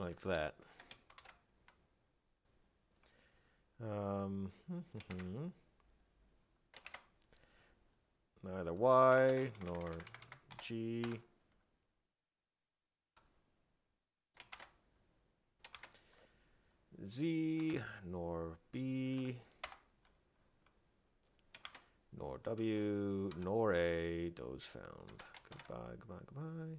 like that. Um, neither Y nor G. Z nor B. Nor W nor A. Those found. Goodbye, goodbye, goodbye.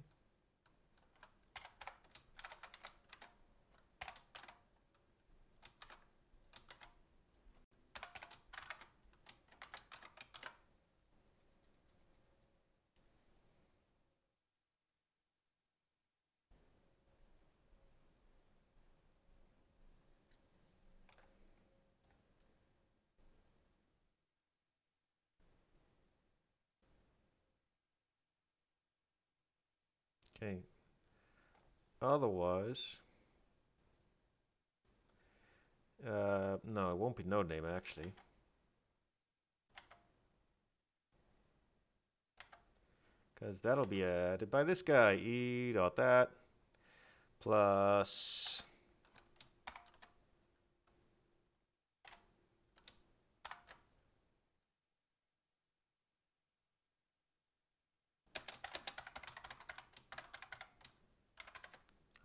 Okay. Otherwise, uh, no, it won't be node name actually. Because that'll be added by this guy, e dot that plus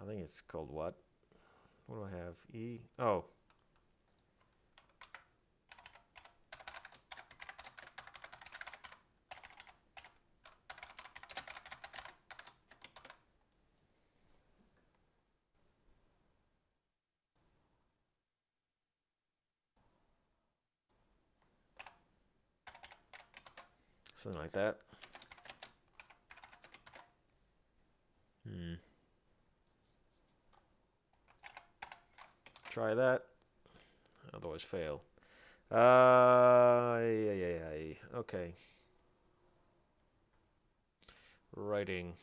I think it's called what? What do I have? E? Oh. Something like that. Hmm. Try that, otherwise fail. Uh, yeah, yeah, yeah. Okay. Writing.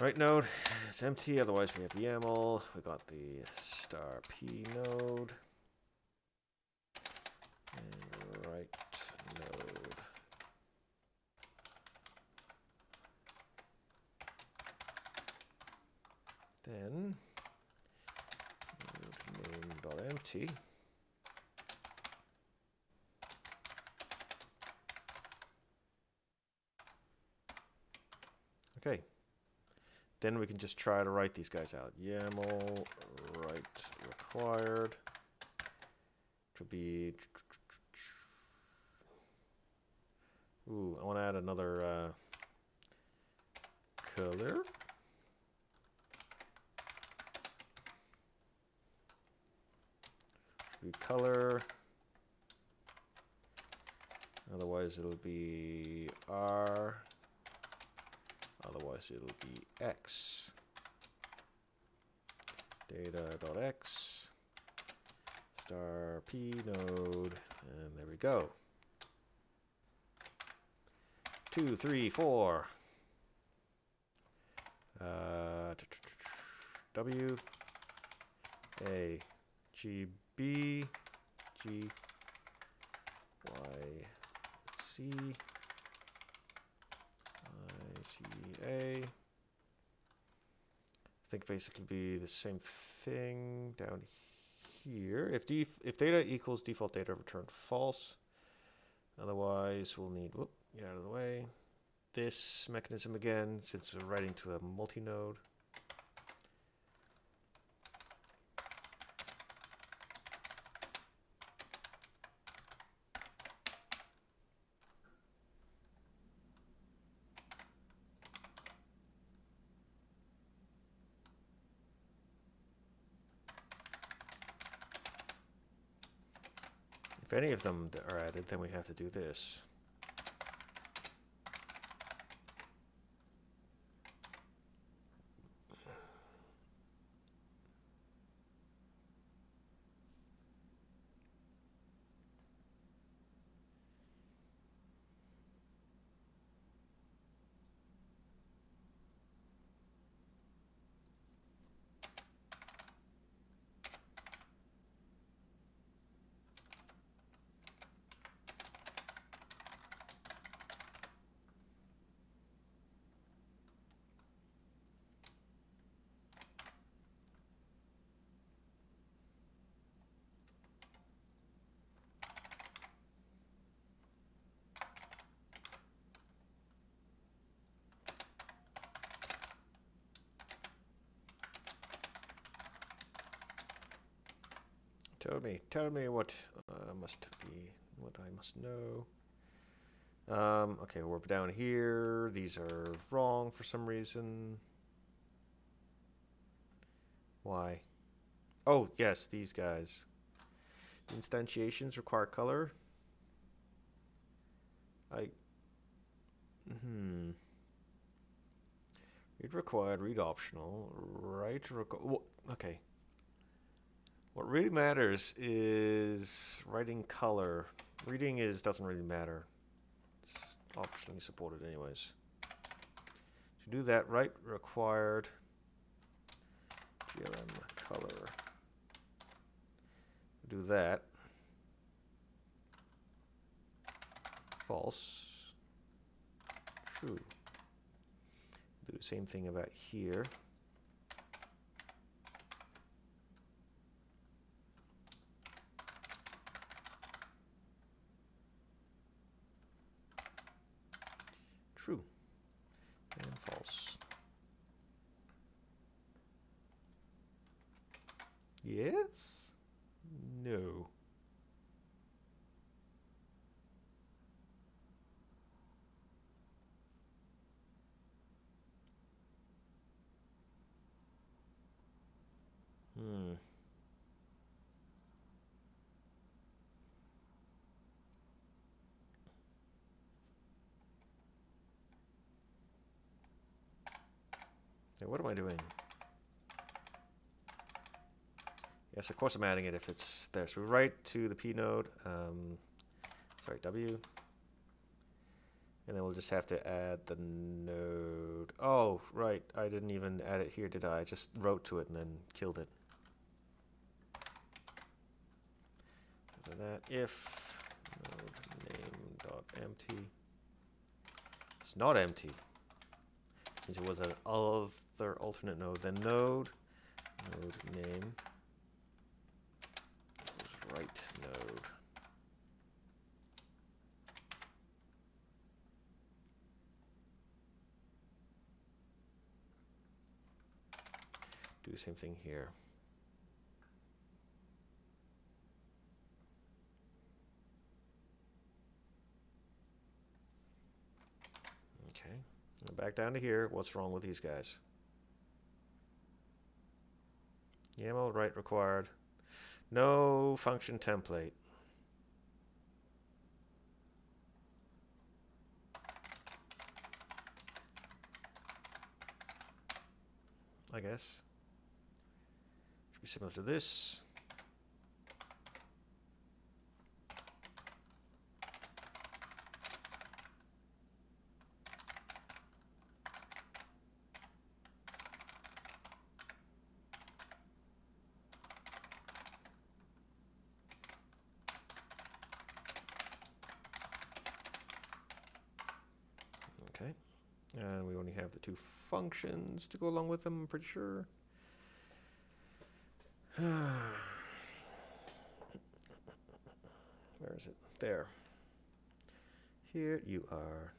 Right node is empty, otherwise we have the YAML, we got the star p node, property. Okay. Then we can just try to write these guys out. YAML write required to be. Ooh, I want to add another uh, color. Should be color. Otherwise, it'll be R. Otherwise, it'll be X. Data.x star P node. And there we go. Two, three, four. Uh, W, A, G, B, G, Y, C, I, C, A. I think basically be the same thing down here. If def if data equals default data, return false. Otherwise, we'll need. Whoop. Get out of the way. This mechanism again, since we're writing to a multi-node. If any of them are added, then we have to do this. Tell me, tell me what uh, must be, what I must know. Um, okay, we're down here. These are wrong for some reason. Why? Oh, yes, these guys. Instantiations require color. I, hmm. Read required, read optional, write required. Okay. What really matters is writing color. Reading is doesn't really matter. It's optionally supported anyways. To do that, write required glm color. Do that. False. True. Do the same thing about here. True and false. Yes? No. Hmm. What am I doing? Yes, of course I'm adding it if it's there. So we write to the P node, um, sorry, W. And then we'll just have to add the node. Oh, right. I didn't even add it here, did I? I just wrote to it and then killed it. So that if node name dot empty. It's not empty. Since it was an other alternate node, then node, node name, the same thing here. Okay, and back down to here. What's wrong with these guys? YAML write required. No function template. I guess. Should be similar to this. And we only have the two functions to go along with them, I'm pretty sure. Where is it? There. Here you are.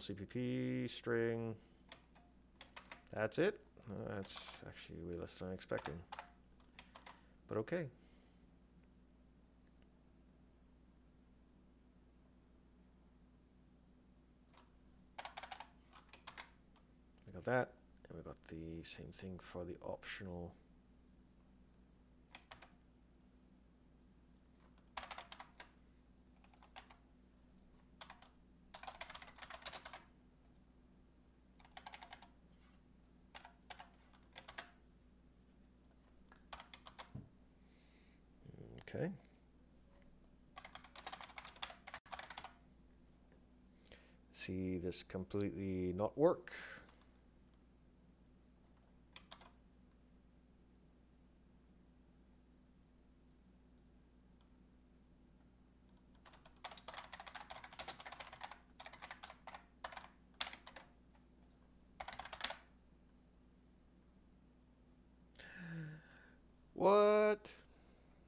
C P P string. That's it. That's actually way less than I expected, but okay. We got that, and we got the same thing for the optional. Okay. See this completely not work.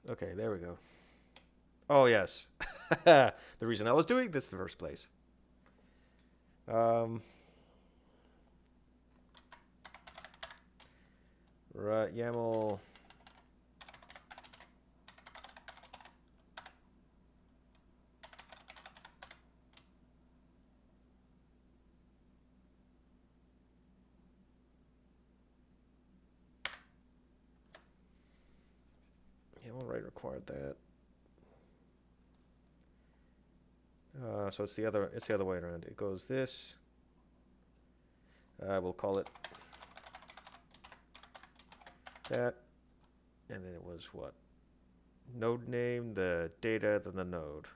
Okay, there we go. Oh, yes. The reason I was doing this in the first place. Um, right, YAML. Required that. Uh, so it's the other it's the other way around. It goes this. Uh, we'll call it that, and then it was what? Node name, the data, then the node.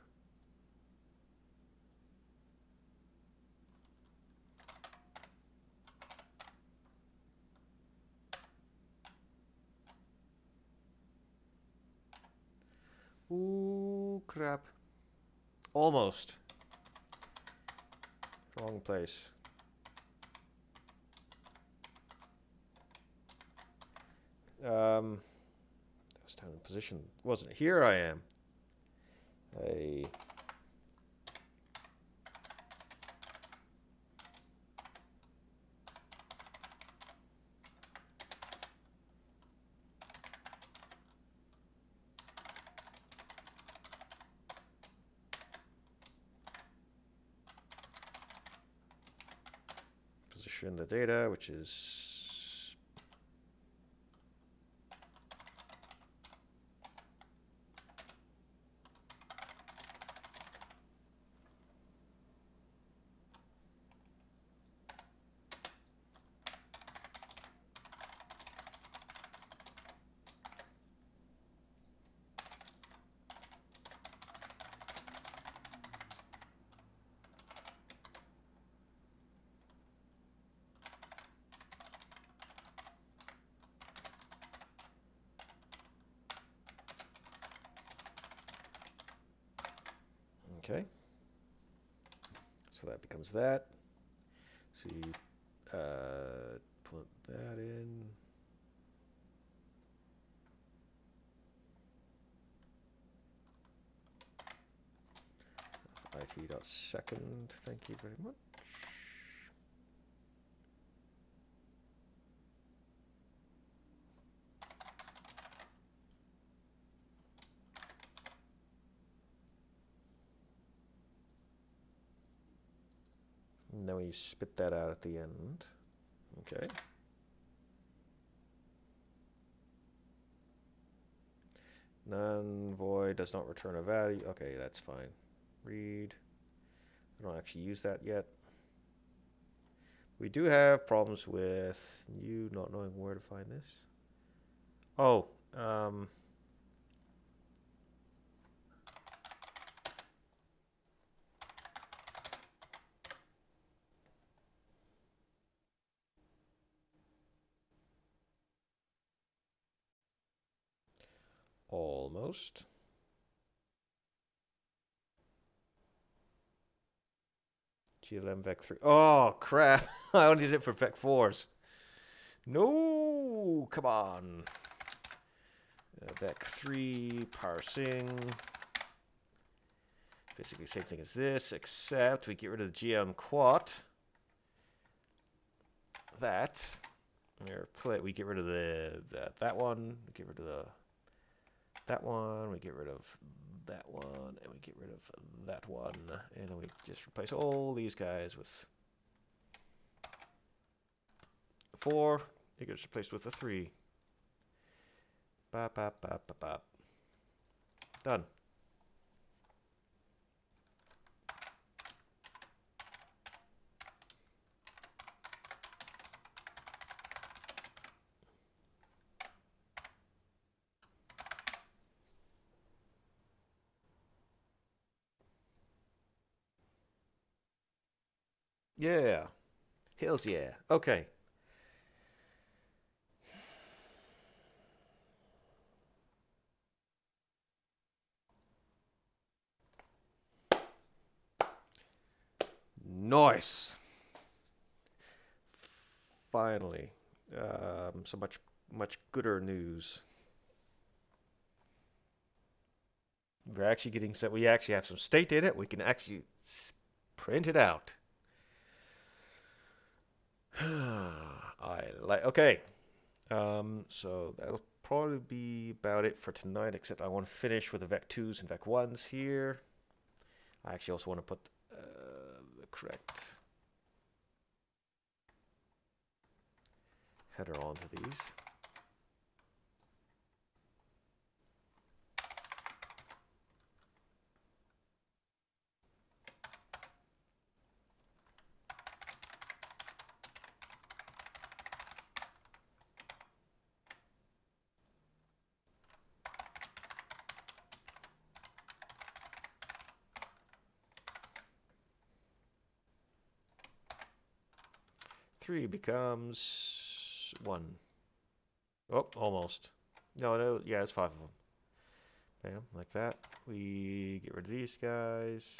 Ooh, crap. Almost. Wrong place. Um, that was down in position, wasn't it? Here I am. I... in the data, which is Okay. So that becomes that. So you uh, put that in. it.second, thank you very much. And then we spit that out at the end. Okay. None, void, does not return a value. Okay, that's fine. Read. I don't actually use that yet. We do have problems with you not knowing where to find this. Oh, um... Almost. glm vec three. Oh, crap. I only did it for vec fours. No, come on. Uh, vec three parsing. Basically same thing as this, except we get rid of the glm quat. That. We get rid of the, the that one. We get rid of the that one, we get rid of that one, and we get rid of that one, and then we just replace all these guys with four. It gets replaced with a three. Bop, bop, bop, bop, bop. Done. Yeah. Hells yeah. Okay. Nice. Finally. Um, so much, much gooder news. We're actually getting set. We actually have some state in it. We can actually print it out. I like okay um, so that'll probably be about it for tonight, except I want to finish with the vec twos and vec ones here. I actually also want to put uh, the correct header onto these. Becomes one. Oh, almost. No, no, yeah, it's five of them. Bam, like that. We get rid of these guys.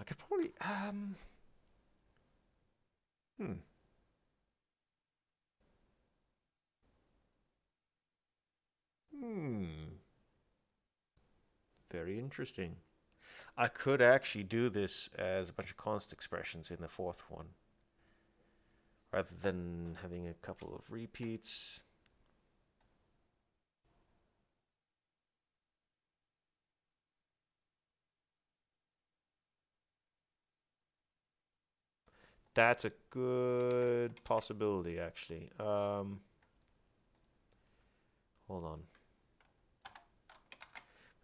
I could probably, um, hmm. Hmm. Very interesting. I could actually do this as a bunch of const expressions in the fourth one, rather than having a couple of repeats. That's a good possibility, actually. Um, hold on.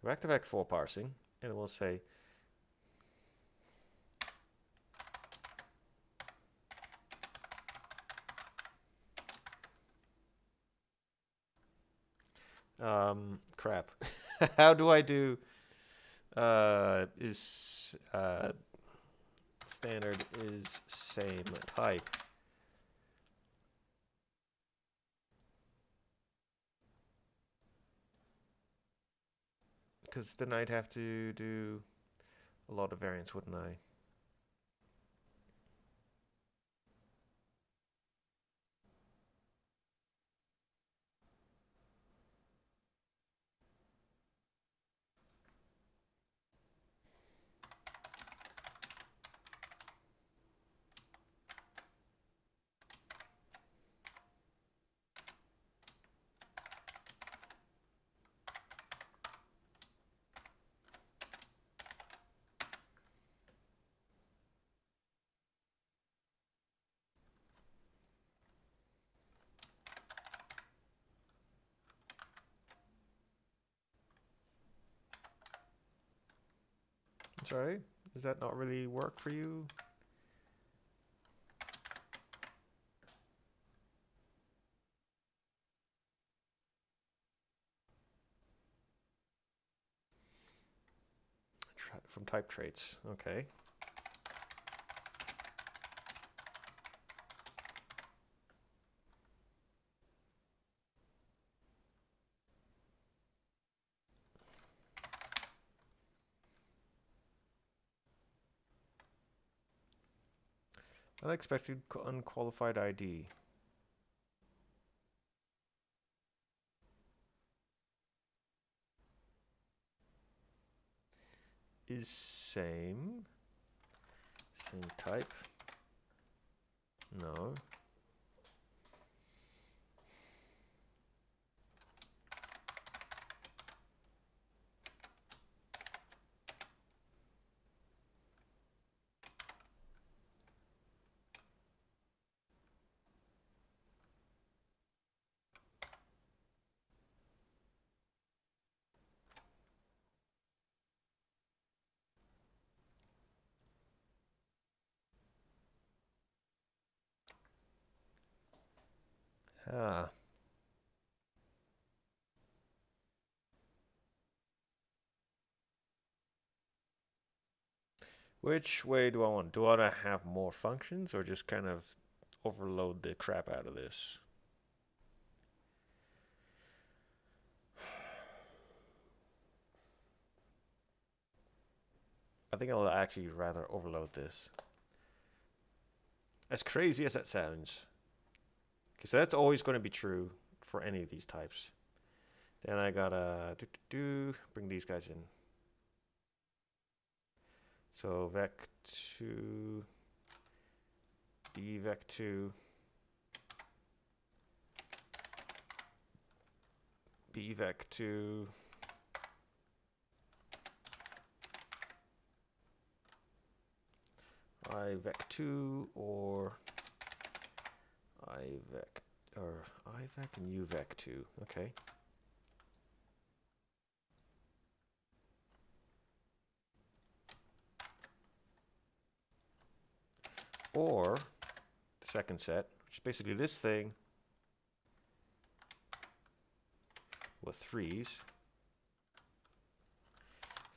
Go back to vec four parsing, and it will say um, crap. How do I do uh, is uh, standard is same type because then I'd have to do a lot of variants, wouldn't I? Sorry, does that not really work for you? Tra- from type traits, okay. Unexpected unqualified I D. Is same. Same type. No. Ah. Which way do I want? Do I want to have more functions or just kind of overload the crap out of this? I think I'll actually rather overload this. As crazy as that sounds. Okay, so that's always going to be true for any of these types. Then I gotta do, do, do, bring these guys in. So vec two, d vec two, b vec two, i vec two, or I vec or I vec and u vec too. Okay. Or the second set, which is basically this thing with threes.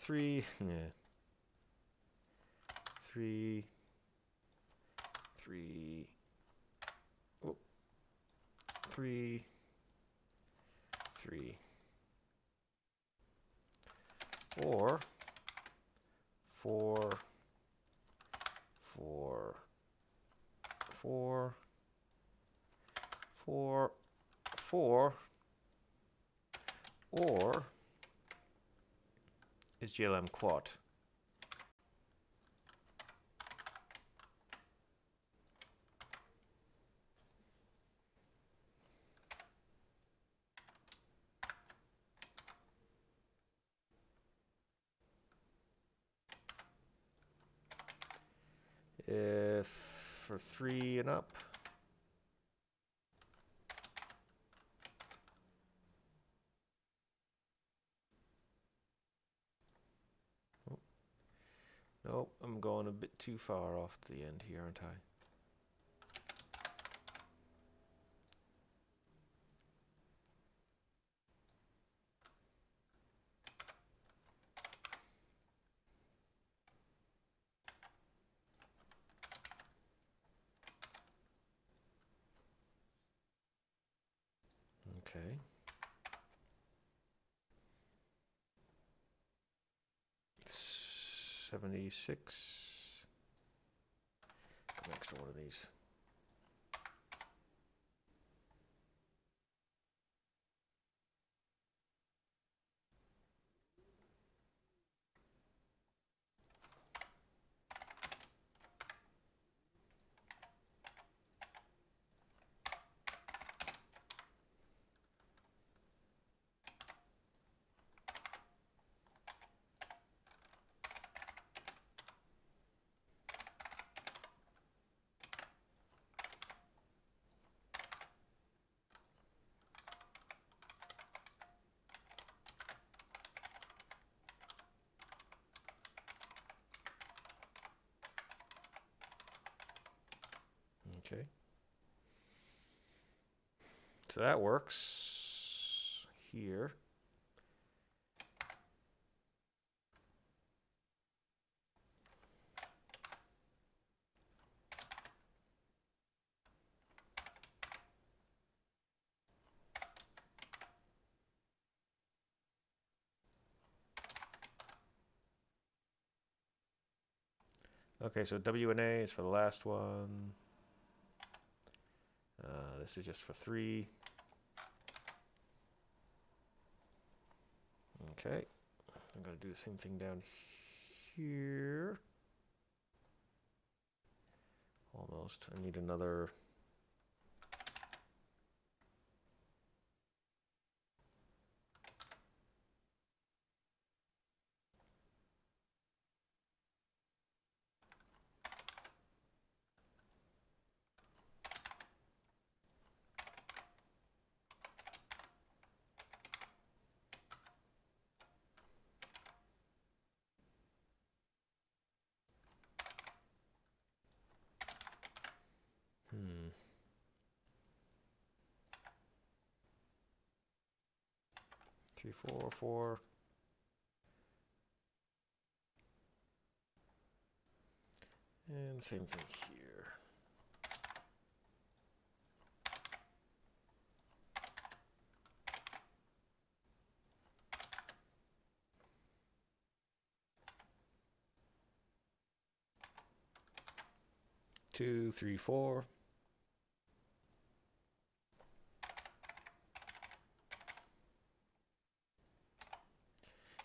Three, yeah. Three, three. Three, three, or four, four, four, four, four, or is G L M quad? If for three and up, oh. Nope, I'm going a bit too far off the end here, aren't I? seventy-six. Next to one of these. Okay. So that works here. Okay, so W and A is for the last one. Uh, this is just for three. Okay. I'm going to do the same thing down here. Almost. I need another... three, four, four. And same thing here. two, three, four.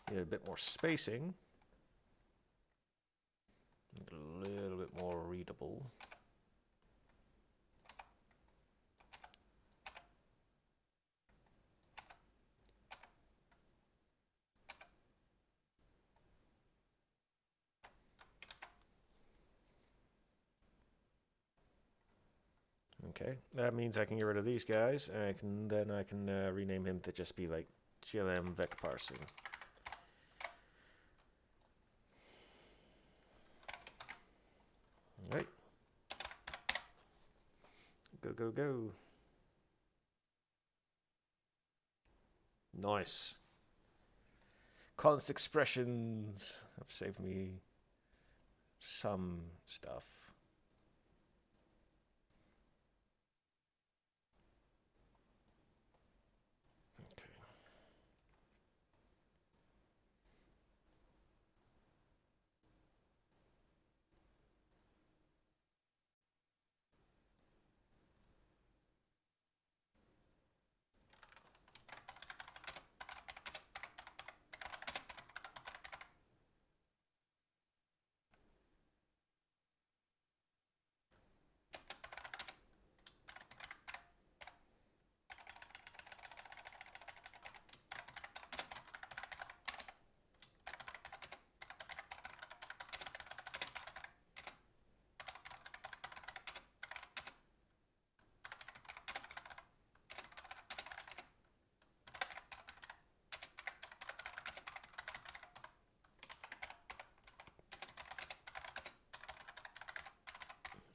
Need a bit more spacing. Make it a little bit more readable. Okay, that means I can get rid of these guys, and I can then I can uh, rename him to just be like glm vec parsing. Right. Go, go, go. Nice. Const expressions have saved me some stuff.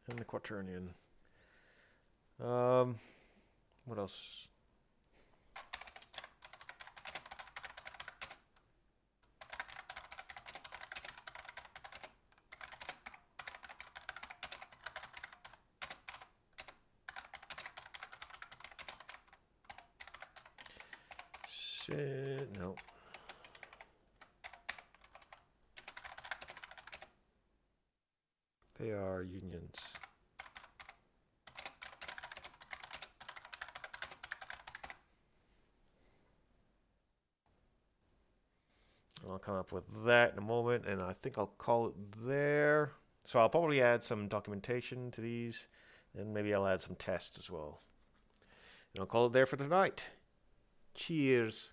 And the quaternion. Um, what else? Shit, no. They are unions. I'll come up with that in a moment, and I think I'll call it there. So I'll probably add some documentation to these, and maybe I'll add some tests as well. And I'll call it there for tonight. Cheers.